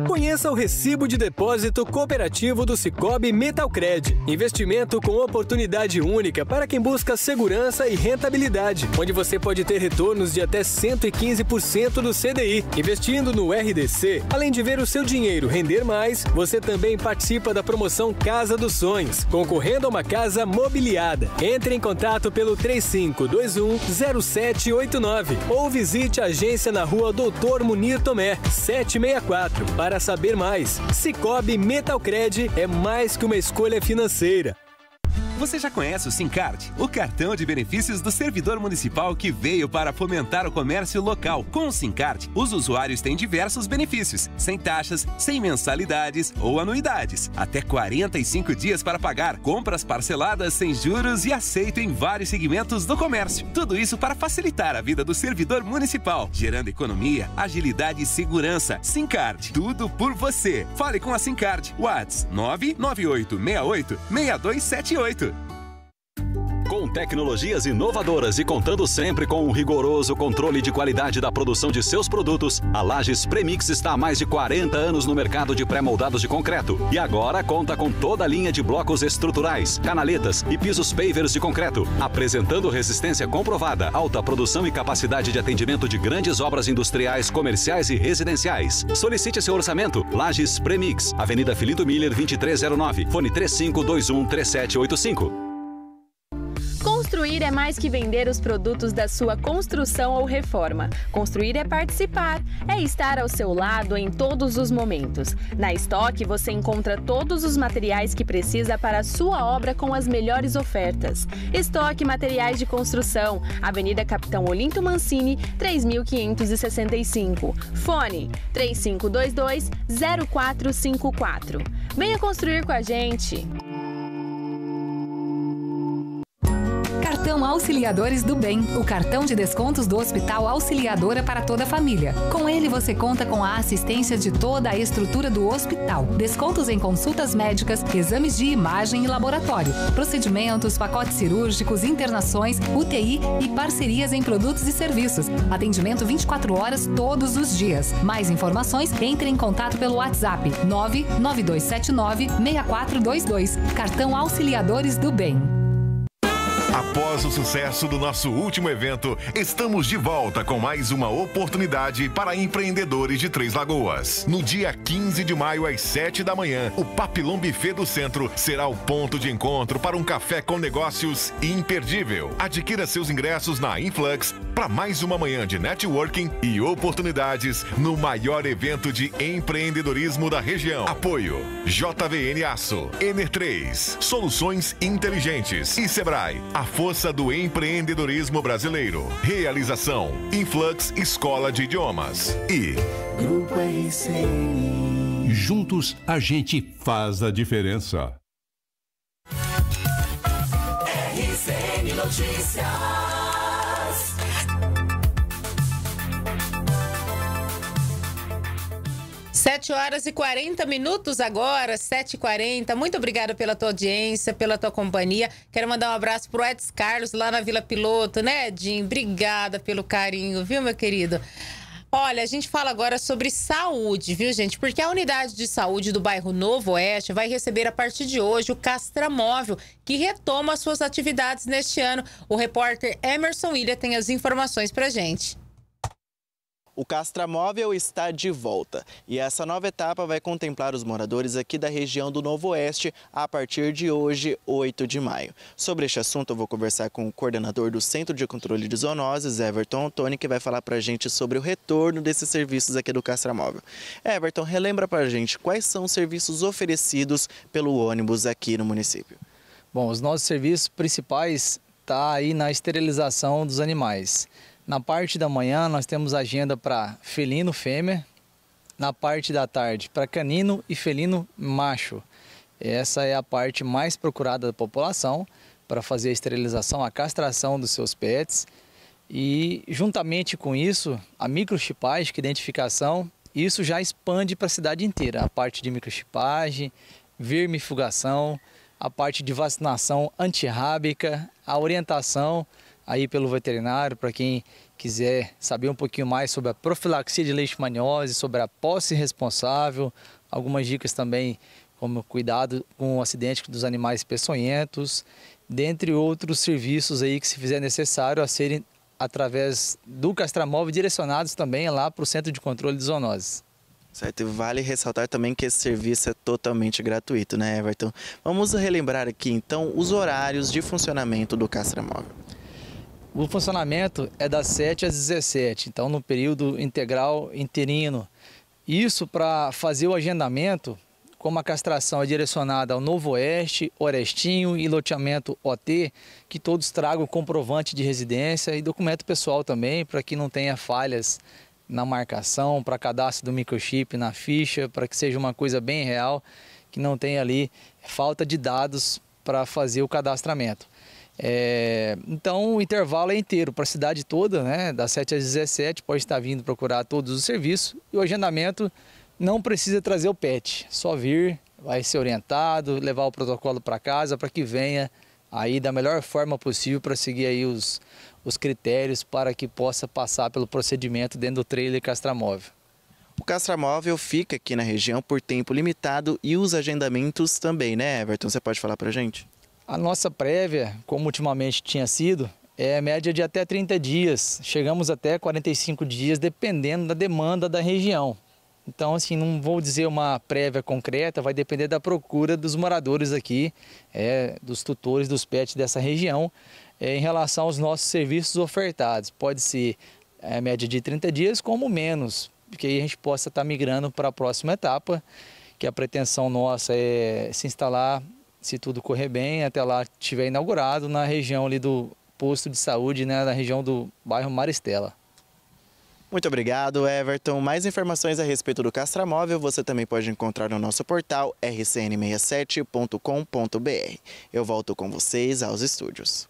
Conheça o Recibo de Depósito Cooperativo do Sicoob Metalcred. Investimento com oportunidade única para quem busca segurança e rentabilidade, onde você pode ter retornos de até cento e quinze por cento do C D I. Investindo no R D C, além de ver o seu dinheiro render mais, você também participa da promoção Casa dos Sonhos, concorrendo a uma casa mobiliada. Entre em contato pelo três cinco dois um zero sete oito nove ou visite a agência na rua Doutor Munir Tomé, setecentos e sessenta e quatro, para saber Saber mais. Sicoob Metalcred é mais que uma escolha financeira. Você já conhece o SimCard, o cartão de benefícios do servidor municipal que veio para fomentar o comércio local. Com o SimCard, os usuários têm diversos benefícios, sem taxas, sem mensalidades ou anuidades. Até quarenta e cinco dias para pagar, compras parceladas sem juros e aceito em vários segmentos do comércio. Tudo isso para facilitar a vida do servidor municipal, gerando economia, agilidade e segurança. SimCard, tudo por você. Fale com a SimCard. Whats nove nove oito seis oito seis dois sete oito. Com tecnologias inovadoras e contando sempre com um rigoroso controle de qualidade da produção de seus produtos, a Lages Premix está há mais de quarenta anos no mercado de pré-moldados de concreto e agora conta com toda a linha de blocos estruturais, canaletas e pisos pavers de concreto, apresentando resistência comprovada, alta produção e capacidade de atendimento de grandes obras industriais, comerciais e residenciais. Solicite seu orçamento. Lages Premix, Avenida Filinto Miller, vinte e três zero nove, fone três cinco dois um três sete oito cinco. Construir é mais que vender os produtos da sua construção ou reforma. Construir é participar, é estar ao seu lado em todos os momentos. Na Estoque você encontra todos os materiais que precisa para a sua obra com as melhores ofertas. Estoque Materiais de Construção, Avenida Capitão Olinto Mancini, três mil quinhentos e sessenta e cinco. Fone três cinco dois dois, zero quatro cinco quatro. Venha construir com a gente! Cartão Auxiliadores do Bem, o cartão de descontos do Hospital Auxiliadora para toda a família. Com ele você conta com a assistência de toda a estrutura do hospital. Descontos em consultas médicas, exames de imagem e laboratório, procedimentos, pacotes cirúrgicos, internações, U T I e parcerias em produtos e serviços. Atendimento vinte e quatro horas todos os dias. Mais informações, entre em contato pelo WhatsApp nove nove dois sete nove, seis quatro dois dois. Cartão Auxiliadores do Bem. Após o sucesso do nosso último evento, estamos de volta com mais uma oportunidade para empreendedores de Três Lagoas. No dia quinze de maio, às sete da manhã, o Papillon Buffet do Centro será o ponto de encontro para um café com negócios imperdível. Adquira seus ingressos na Influx para mais uma manhã de networking e oportunidades no maior evento de empreendedorismo da região. Apoio J V N Aço, Ener três, Soluções Inteligentes e Sebrae, a força do empreendedorismo brasileiro. Realização Influx Escola de Idiomas e Grupo R C N. Juntos a gente faz a diferença. R C N Notícias. sete horas e quarenta minutos agora, sete e quarenta. Muito obrigada pela tua audiência, pela tua companhia. Quero mandar um abraço pro Edson Carlos, lá na Vila Piloto, né, Edinho? Obrigada pelo carinho, viu, meu querido? Olha, a gente fala agora sobre saúde, viu, gente? Porque a unidade de saúde do bairro Novo Oeste vai receber a partir de hoje o Castramóvel, que retoma as suas atividades neste ano. O repórter Emerson William tem as informações pra gente. O Castramóvel está de volta e essa nova etapa vai contemplar os moradores aqui da região do Novo Oeste a partir de hoje, oito de maio. Sobre este assunto eu vou conversar com o coordenador do Centro de Controle de Zoonoses, Everton Antônio, que vai falar para a gente sobre o retorno desses serviços aqui do Castramóvel. Everton, relembra para a gente quais são os serviços oferecidos pelo ônibus aqui no município. Bom, os nossos serviços principais tá aí na esterilização dos animais. Na parte da manhã nós temos agenda para felino fêmea, na parte da tarde para canino e felino macho. Essa é a parte mais procurada da população para fazer a esterilização, a castração dos seus pets. E juntamente com isso, a microchipagem, que é identificação, isso já expande para a cidade inteira. A parte de microchipagem, vermifugação, a parte de vacinação antirrábica, a orientação aí pelo veterinário, para quem quiser saber um pouquinho mais sobre a profilaxia de leishmaniose, sobre a posse responsável, algumas dicas também como cuidado com o acidente dos animais peçonhentos, dentre outros serviços aí que se fizer necessário a serem, através do Castramóvel, direcionados também lá para o Centro de Controle de Zoonoses. Certo, e vale ressaltar também que esse serviço é totalmente gratuito, né, Everton? Vamos relembrar aqui então os horários de funcionamento do Castramóvel. O funcionamento é das sete às dezessete, então no período integral interino. Isso para fazer o agendamento, como a castração é direcionada ao Novo Oeste, Orestinho e loteamento O T, que todos tragam comprovante de residência e documento pessoal também, para que não tenha falhas na marcação, para cadastro do microchip na ficha, para que seja uma coisa bem real, que não tenha ali falta de dados para fazer o cadastramento. É, então o intervalo é inteiro para a cidade toda, né? Das sete às dezessete, pode estar vindo procurar todos os serviços. E o agendamento não precisa trazer o pet, só vir, vai ser orientado, levar o protocolo para casa para que venha aí da melhor forma possível para seguir aí os, os critérios para que possa passar pelo procedimento dentro do trailer Castramóvel. O Castramóvel fica aqui na região por tempo limitado e os agendamentos também, né, Everton? Você pode falar para a gente? A nossa prévia, como ultimamente tinha sido, é média de até trinta dias. Chegamos até quarenta e cinco dias, dependendo da demanda da região. Então, assim, não vou dizer uma prévia concreta, vai depender da procura dos moradores aqui, é, dos tutores dos pets dessa região. em relação aos nossos serviços ofertados. Pode ser a é, média de trinta dias, como menos, porque aí a gente possa estar migrando para a próxima etapa, que a pretensão nossa é se instalar, se tudo correr bem, até lá estiver inaugurado, na região ali do posto de saúde, né, na região do bairro Maristela. Muito obrigado, Everton. Mais informações a respeito do castramóvel você também pode encontrar no nosso portal r c n sessenta e sete ponto com ponto b r. Eu volto com vocês aos estúdios.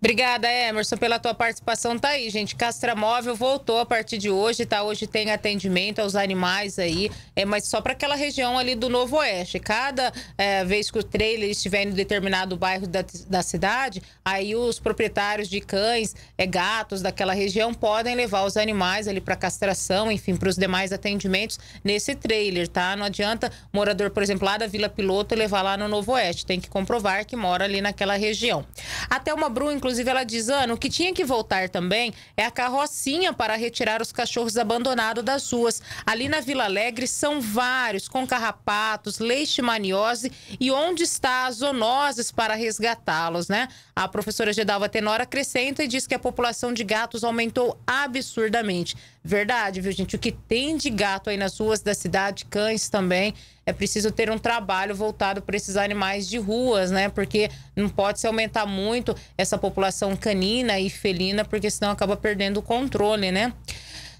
Obrigada, Emerson, pela tua participação. Tá aí, gente, castramóvel voltou a partir de hoje, tá? Hoje tem atendimento aos animais aí, é, mas só para aquela região ali do Novo Oeste. Cada é, vez que o trailer estiver em determinado bairro da, da cidade, aí os proprietários de cães, é, gatos daquela região podem levar os animais ali para castração, enfim, para os demais atendimentos nesse trailer, tá? Não adianta morador, por exemplo, lá da Vila Piloto levar lá no Novo Oeste, tem que comprovar que mora ali naquela região. Até uma Bru, inclusive, Inclusive, ela diz, Ana, o que tinha que voltar também é a carrocinha para retirar os cachorros abandonados das ruas. Ali na Vila Alegre são vários, com carrapatos, leishmaniose e onde está as zoonoses para resgatá-los, né? A professora Gedalva Tenora acrescenta e diz que a população de gatos aumentou absurdamente. Verdade, viu, gente? O que tem de gato aí nas ruas da cidade, cães também... É preciso ter um trabalho voltado para esses animais de ruas, né? Porque não pode se aumentar muito essa população canina e felina, porque senão acaba perdendo o controle, né?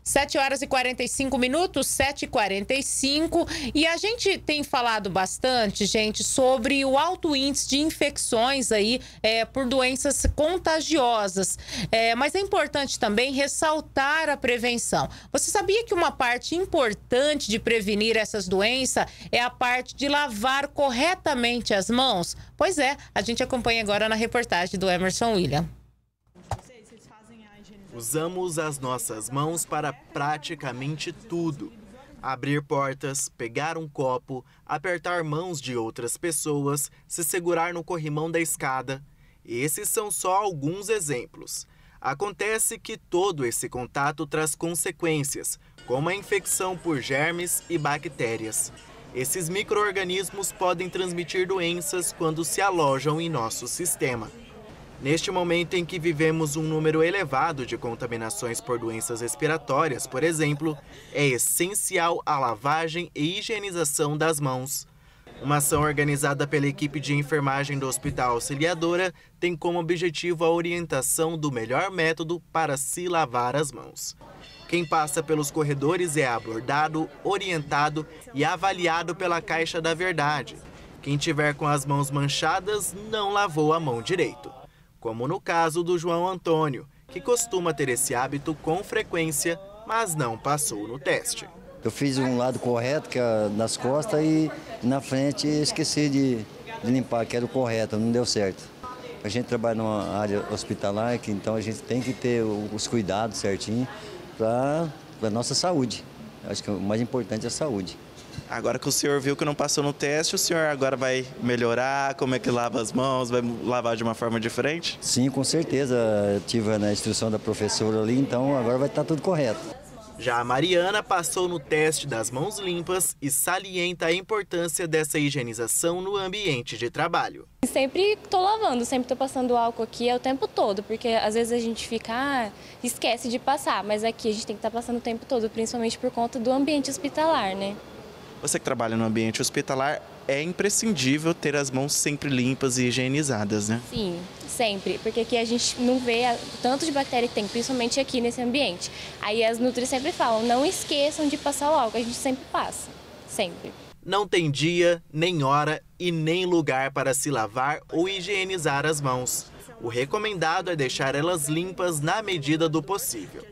sete horas e quarenta e cinco minutos, sete e quarenta e cinco. E a gente tem falado bastante, gente, sobre o alto índice de infecções aí é, por doenças contagiosas. É, mas é importante também ressaltar a prevenção. Você sabia que uma parte importante de prevenir essas doenças é a parte de lavar corretamente as mãos? Pois é, a gente acompanha agora na reportagem do Emerson William. Usamos as nossas mãos para praticamente tudo. Abrir portas, pegar um copo, apertar mãos de outras pessoas, se segurar no corrimão da escada. Esses são só alguns exemplos. Acontece que todo esse contato traz consequências, como a infecção por germes e bactérias. Esses micro-organismos podem transmitir doenças quando se alojam em nosso sistema. Neste momento em que vivemos um número elevado de contaminações por doenças respiratórias, por exemplo, é essencial a lavagem e higienização das mãos. Uma ação organizada pela equipe de enfermagem do Hospital Auxiliadora tem como objetivo a orientação do melhor método para se lavar as mãos. Quem passa pelos corredores é abordado, orientado e avaliado pela Caixa da Verdade. Quem tiver com as mãos manchadas não lavou a mão direito. Como no caso do João Antônio, que costuma ter esse hábito com frequência, mas não passou no teste. Eu fiz um lado correto, que é nas costas, e na frente esqueci de, de limpar, que era o correto, não deu certo. A gente trabalha numa área hospitalar, que então a gente tem que ter os cuidados certinho para a nossa saúde. Acho que o mais importante é a saúde. Agora que o senhor viu que não passou no teste, o senhor agora vai melhorar? Como é que lava as mãos? Vai lavar de uma forma diferente? Sim, com certeza. Eu tive na instrução da professora ali, então agora vai estar tudo correto. Já a Mariana passou no teste das mãos limpas e salienta a importância dessa higienização no ambiente de trabalho. Sempre estou lavando, sempre estou passando álcool aqui o tempo todo, porque às vezes a gente fica, ah, esquece de passar, mas aqui a gente tem que estar passando o tempo todo, principalmente por conta do ambiente hospitalar, né? Você que trabalha no ambiente hospitalar, é imprescindível ter as mãos sempre limpas e higienizadas, né? Sim, sempre, porque aqui a gente não vê tanto de bactéria que tem, principalmente aqui nesse ambiente. Aí as nutris sempre falam, não esqueçam de passar o álcool, a gente sempre passa, sempre. Não tem dia, nem hora e nem lugar para se lavar ou higienizar as mãos. O recomendado é deixar elas limpas na medida do possível.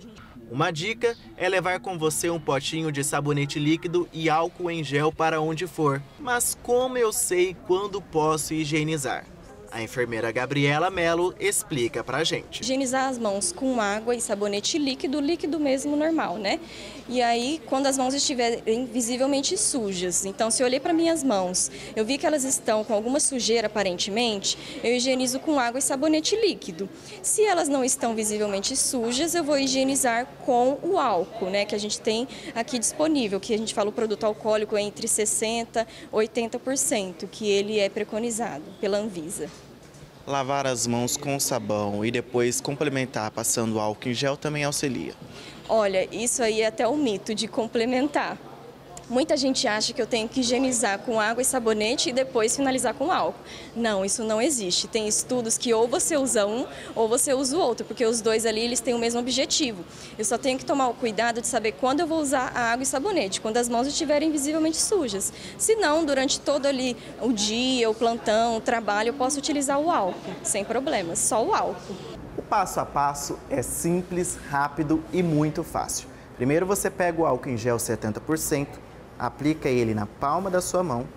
Uma dica é levar com você um potinho de sabonete líquido e álcool em gel para onde for. Mas como eu sei quando posso higienizar? A enfermeira Gabriela Mello explica pra gente. Higienizar as mãos com água e sabonete líquido, líquido mesmo normal, né? E aí, quando as mãos estiverem visivelmente sujas. Então, se eu olhei para minhas mãos, eu vi que elas estão com alguma sujeira aparentemente, eu higienizo com água e sabonete líquido. Se elas não estão visivelmente sujas, eu vou higienizar com o álcool, né? Que a gente tem aqui disponível, que a gente fala o produto alcoólico é entre sessenta e oitenta por cento, que ele é preconizado pela Anvisa. lavar as mãos com sabão e depois complementar passando álcool em gel também auxilia? Olha, isso aí é até um mito de complementar. Muita gente acha que eu tenho que higienizar com água e sabonete e depois finalizar com álcool. Não, isso não existe. Tem estudos que ou você usa um ou você usa o outro, porque os dois ali eles têm o mesmo objetivo. Eu só tenho que tomar o cuidado de saber quando eu vou usar a água e sabonete, quando as mãos estiverem visivelmente sujas. Se não, durante todo ali o dia, o plantão, o trabalho, eu posso utilizar o álcool, sem problemas, só o álcool. O passo a passo é simples, rápido e muito fácil. Primeiro você pega o álcool em gel setenta por cento, aplica ele na palma da sua mão,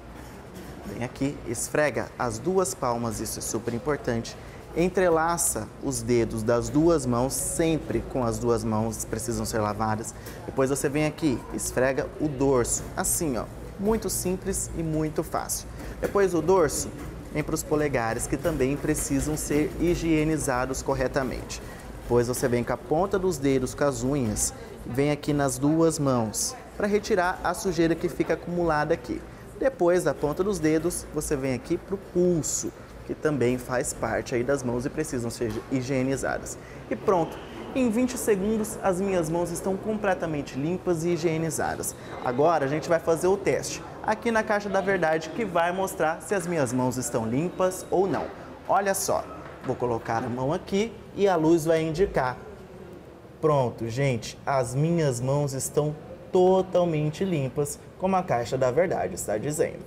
vem aqui, esfrega as duas palmas, isso é super importante. Entrelaça os dedos das duas mãos, sempre com as duas mãos, precisam ser lavadas. Depois você vem aqui, esfrega o dorso, assim ó, muito simples e muito fácil. Depois o dorso, vem para os polegares, que também precisam ser higienizados corretamente. Depois você vem com a ponta dos dedos, com as unhas, vem aqui nas duas mãos, para retirar a sujeira que fica acumulada aqui. Depois da ponta dos dedos, você vem aqui para o pulso, que também faz parte aí das mãos e precisam ser higienizadas. E pronto, em vinte segundos as minhas mãos estão completamente limpas e higienizadas. Agora a gente vai fazer o teste, aqui na Caixa da Verdade, que vai mostrar se as minhas mãos estão limpas ou não. Olha só, vou colocar a mão aqui e a luz vai indicar. Pronto, gente, as minhas mãos estão totalmente limpas, como a Caixa da Verdade está dizendo.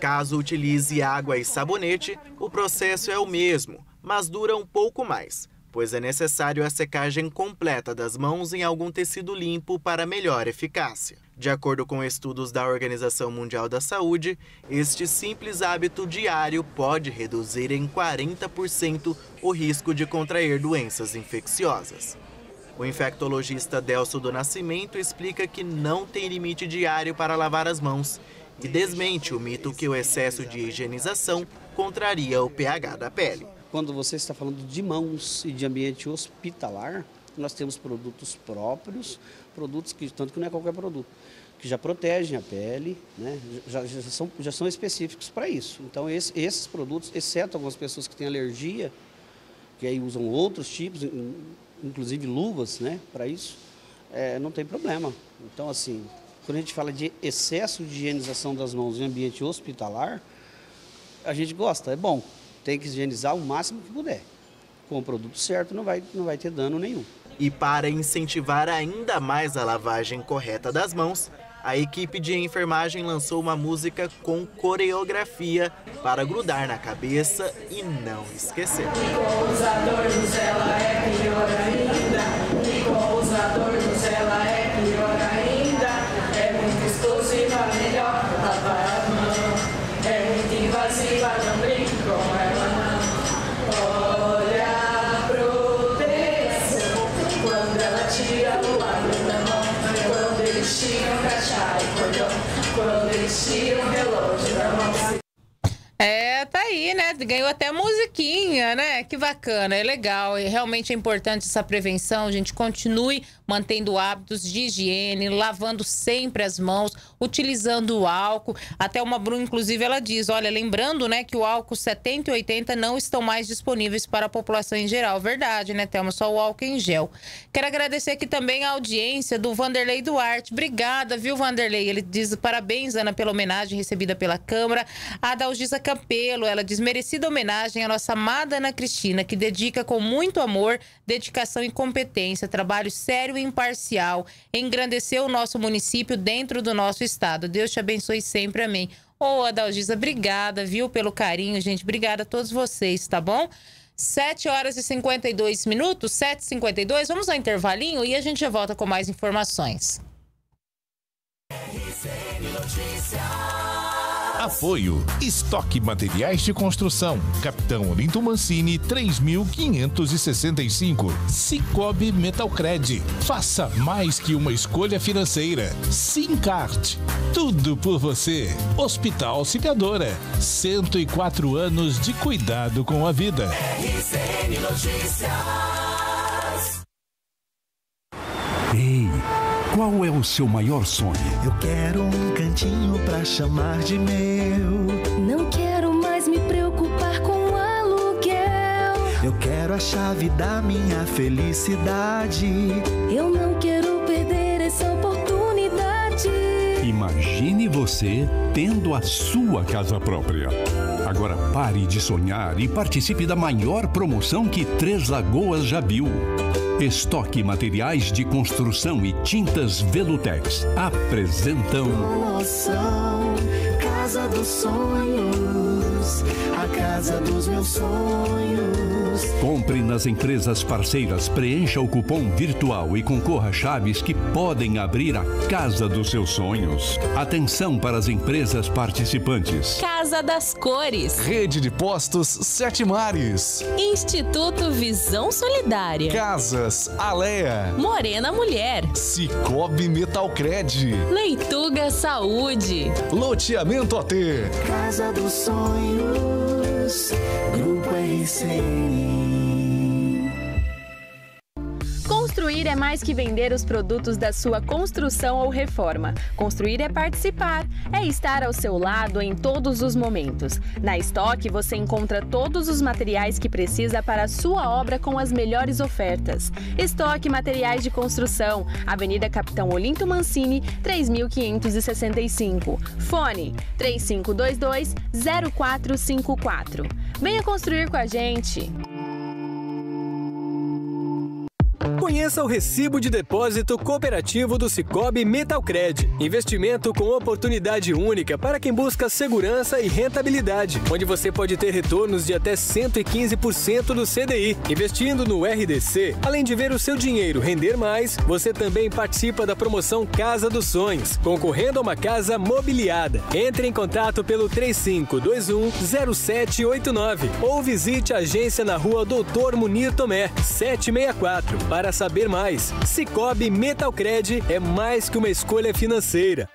Caso utilize água e sabonete, o processo é o mesmo, mas dura um pouco mais, pois é necessário a secagem completa das mãos em algum tecido limpo para melhor eficácia. De acordo com estudos da Organização Mundial da Saúde, este simples hábito diário pode reduzir em quarenta por cento o risco de contrair doenças infecciosas. O infectologista Delso do Nascimento explica que não tem limite diário para lavar as mãos e desmente o mito que o excesso de higienização contraria o pH da pele. Quando você está falando de mãos e de ambiente hospitalar, nós temos produtos próprios, produtos que, tanto que não é qualquer produto, que já protegem a pele, né? já, já, são, já são específicos para isso. Então esse, esses produtos, exceto algumas pessoas que têm alergia, que aí usam outros tipos, inclusive luvas, né, para isso, é, não tem problema. Então, assim, quando a gente fala de excesso de higienização das mãos em ambiente hospitalar, a gente gosta, é bom, tem que higienizar o máximo que puder. Com o produto certo, não vai, não vai ter dano nenhum. E para incentivar ainda mais a lavagem correta das mãos, a equipe de enfermagem lançou uma música com coreografia para grudar na cabeça e não esquecer. É, tá aí, né? Ganhou até musiquinha, né? Que bacana, é legal. E realmente é importante essa prevenção. A gente continue mantendo hábitos de higiene, lavando sempre as mãos, utilizando o álcool. Até uma Bruna, inclusive, ela diz, olha, lembrando, né, que o álcool setenta e oitenta não estão mais disponíveis para a população em geral. Verdade, né, Thelma? Só o álcool em gel. Quero agradecer aqui também a audiência do Vanderlei Duarte. Obrigada, viu, Vanderlei? Ele diz, parabéns, Ana, pela homenagem recebida pela Câmara. A Dalgisa Campelo, ela diz, merecida homenagem à nossa amada Ana Cristina, que dedica com muito amor, dedicação e competência, trabalho sério e imparcial, engrandeceu o nosso município dentro do nosso estado. Deus te abençoe sempre, amém. Ô, Adalgisa, obrigada, viu, pelo carinho, gente, obrigada a todos vocês, tá bom? sete horas e cinquenta e dois minutos, sete e cinquenta e dois, vamos ao intervalinho e a gente já volta com mais informações. R C N Notícias. Apoio. Estoque Materiais de Construção. Capitão Olinto Mancini, três mil quinhentos e sessenta e cinco. Sicoob Metalcred. Faça mais que uma escolha financeira. SimCard. Tudo por você. Hospital Auxiliadora. cento e quatro anos de cuidado com a vida. R C N Notícias. Ei. Qual é o seu maior sonho? Eu quero um cantinho pra chamar de meu. Não quero mais me preocupar com aluguel. Eu quero a chave da minha felicidade. Eu não quero perder essa oportunidade. Imagine você tendo a sua casa própria. Agora pare de sonhar e participe da maior promoção que Três Lagoas já viu. Estoque Materiais de Construção e Tintas Velutex apresentam Promoção Casa dos Sonhos, a casa dos meus sonhos. Compre nas empresas parceiras, preencha o cupom virtual e concorra a chaves que podem abrir a casa dos seus sonhos. Atenção para as empresas participantes: Casa das Cores, Rede de Postos Sete Mares, Instituto Visão Solidária, Casa Alea, Morena Mulher, Sicoob Metalcred, Leituga Saúde, Loteamento A T, Casa dos Sonhos, Grupo R C N. Construir é mais que vender os produtos da sua construção ou reforma. Construir é participar, é estar ao seu lado em todos os momentos. Na Estoque você encontra todos os materiais que precisa para a sua obra com as melhores ofertas. Estoque Materiais de Construção, Avenida Capitão Olinto Mancini, três mil quinhentos e sessenta e cinco. Fone três cinco dois dois, zero quatro cinco quatro. Venha construir com a gente! Conheça o recibo de depósito cooperativo do Sicoob Metalcred. Investimento com oportunidade única para quem busca segurança e rentabilidade, onde você pode ter retornos de até cento e quinze por cento do C D I. Investindo no R D C, além de ver o seu dinheiro render mais, você também participa da promoção Casa dos Sonhos, concorrendo a uma casa mobiliada. Entre em contato pelo três cinco dois um, zero sete oito nove ou visite a agência na rua Doutor Munir Tomé, setecentos e sessenta e quatro, para Para saber mais, Sicoob Metalcred é mais que uma escolha financeira.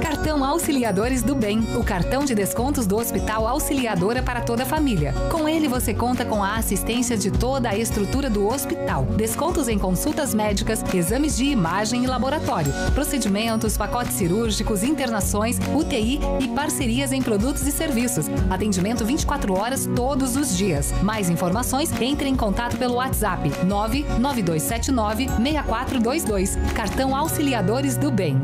Cartão Auxiliadores do Bem, o cartão de descontos do Hospital Auxiliadora para toda a família. Com ele você conta com a assistência de toda a estrutura do hospital. Descontos em consultas médicas, exames de imagem e laboratório, procedimentos, pacotes cirúrgicos, internações, U T I e parcerias em produtos e serviços. Atendimento vinte e quatro horas todos os dias. Mais informações, entre em contato pelo WhatsApp nove nove dois sete nove, seis quatro dois dois. Cartão Auxiliadores do Bem.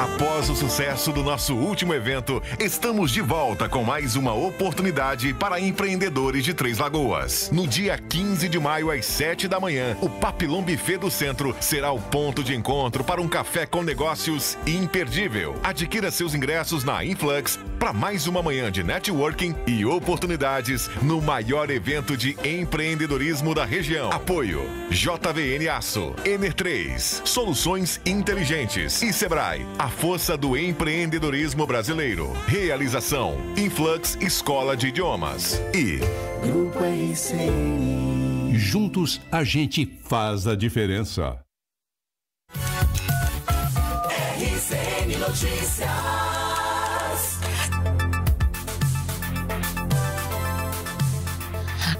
Após o sucesso do nosso último evento, estamos de volta com mais uma oportunidade para empreendedores de Três Lagoas. No dia quinze de maio, às sete da manhã, o Papillon Buffet do Centro será o ponto de encontro para um café com negócios imperdível. Adquira seus ingressos na Influx para mais uma manhã de networking e oportunidades no maior evento de empreendedorismo da região. Apoio: J V N Aço, Ener três, Soluções Inteligentes e Sebrae. A força do empreendedorismo brasileiro. Realização: Influx Escola de Idiomas e Grupo R C N. Juntos a gente faz a diferença. R C N Notícias.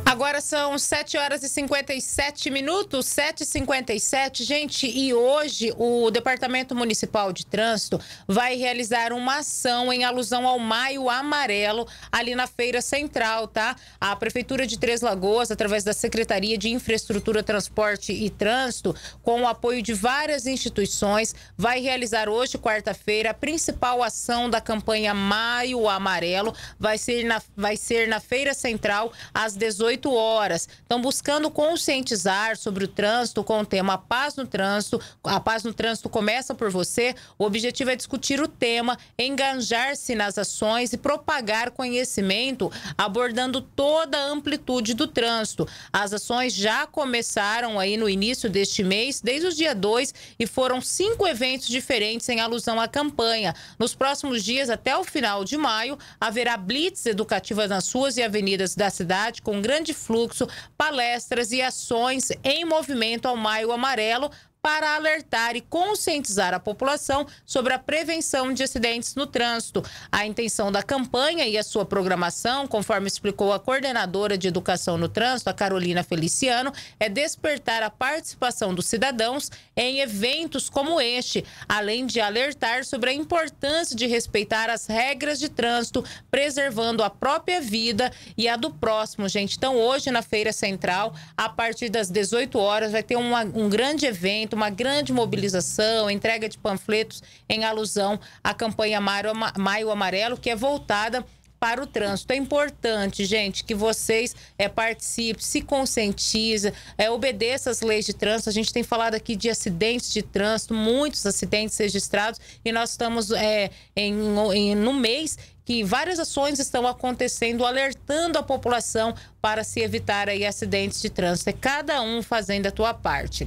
Agora são sete horas e cinquenta e sete minutos, sete e cinquenta e sete, gente, e hoje o Departamento Municipal de Trânsito vai realizar uma ação em alusão ao Maio Amarelo ali na Feira Central, tá? A Prefeitura de Três Lagoas, através da Secretaria de Infraestrutura, Transporte e Trânsito, com o apoio de várias instituições, vai realizar hoje, quarta-feira, a principal ação da campanha Maio Amarelo, vai ser na, vai ser na Feira Central, às dezoito horas. Estão buscando conscientizar sobre o trânsito com o tema Paz no Trânsito. A Paz no Trânsito começa por você. O objetivo é discutir o tema, engajar-se nas ações e propagar conhecimento, abordando toda a amplitude do trânsito. As ações já começaram aí no início deste mês, desde o dia dois, e foram cinco eventos diferentes em alusão à campanha. Nos próximos dias, até o final de maio, haverá blitz educativas nas ruas e avenidas da cidade, com grande fluxo, palestras e ações em movimento ao Maio Amarelo para alertar e conscientizar a população sobre a prevenção de acidentes no trânsito. A intenção da campanha e a sua programação, conforme explicou a coordenadora de Educação no Trânsito, a Carolina Feliciano, é despertar a participação dos cidadãos em eventos como este, além de alertar sobre a importância de respeitar as regras de trânsito, preservando a própria vida e a do próximo, gente. Então, hoje, na Feira Central, a partir das dezoito horas, vai ter uma, um grande evento, uma grande mobilização, entrega de panfletos em alusão à campanha Maio Amarelo, que é voltada para o trânsito. É importante, gente, que vocês é, participem, se conscientizem, é, obedeçam as leis de trânsito. A gente tem falado aqui de acidentes de trânsito, muitos acidentes registrados, e nós estamos é, em, em, no mês que várias ações estão acontecendo, alertando a população para se evitar aí acidentes de trânsito. É cada um fazendo a sua parte.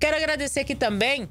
Quero agradecer aqui também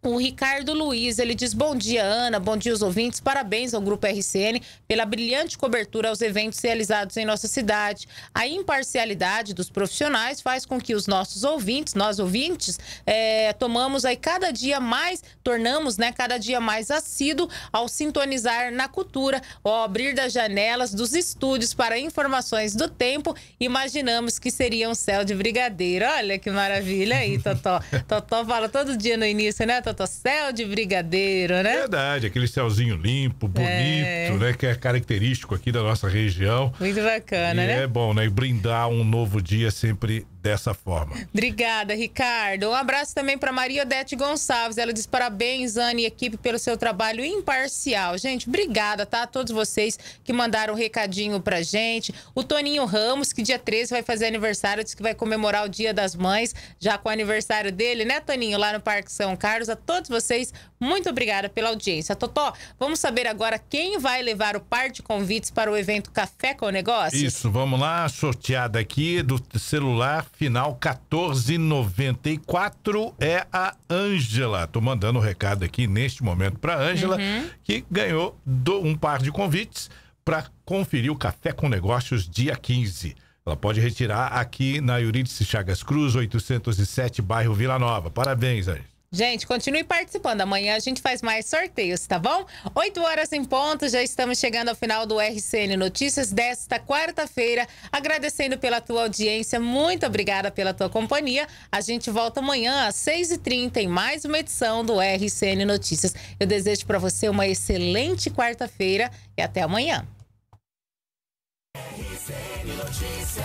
o Ricardo Luiz. Ele diz: bom dia, Ana, bom dia aos ouvintes, parabéns ao Grupo R C N pela brilhante cobertura aos eventos realizados em nossa cidade. A imparcialidade dos profissionais faz com que os nossos ouvintes, nós ouvintes, é, tomamos aí cada dia mais, tornamos né, cada dia mais assíduo ao sintonizar na cultura, ao abrir das janelas dos estúdios para informações do tempo, imaginamos que seria um céu de brigadeiro. Olha que maravilha aí, Totó. Totó fala todo dia no início, né? Céu de brigadeiro, né? Verdade, aquele céuzinho limpo, bonito, é. né? Que é característico aqui da nossa região. Muito bacana, e né? É bom, né? E brindar um novo dia sempre dessa forma. Obrigada, Ricardo. Um abraço também para Maria Odete Gonçalves. Ela diz: parabéns, Ana e equipe, pelo seu trabalho imparcial. Gente, obrigada, tá? A todos vocês que mandaram um recadinho pra gente. O Toninho Ramos, que dia treze vai fazer aniversário, diz que vai comemorar o Dia das Mães, já com o aniversário dele, né, Toninho? Lá no Parque São Carlos. A todos vocês, muito obrigada pela audiência. Totó, vamos saber agora quem vai levar o par de convites para o evento Café com o Negócio? Isso, vamos lá, sorteada aqui do celular final quatorze noventa e quatro é a Ângela. Tô mandando o um recado aqui neste momento para Ângela, uhum. que ganhou do, um par de convites para conferir o Café com Negócios dia quinze. Ela pode retirar aqui na Eurídice Chagas Cruz, oitocentos e sete, bairro Vila Nova. Parabéns, Ângela. Gente, continue participando. Amanhã a gente faz mais sorteios, tá bom? oito horas em ponto, já estamos chegando ao final do R C N Notícias desta quarta-feira. Agradecendo pela tua audiência, muito obrigada pela tua companhia. A gente volta amanhã às seis e trinta em mais uma edição do R C N Notícias. Eu desejo para você uma excelente quarta-feira e até amanhã. R C N Notícias.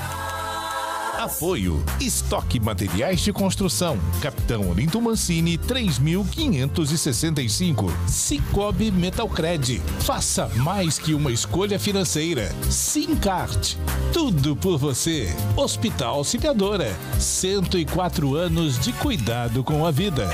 Apoio. Estoque Materiais de Construção. Capitão Olinto Mancini, três mil quinhentos e sessenta e cinco. Sicoob Metalcred. Faça mais que uma escolha financeira. SimCard. Tudo por você. Hospital Auxiliadora. cento e quatro anos de cuidado com a vida.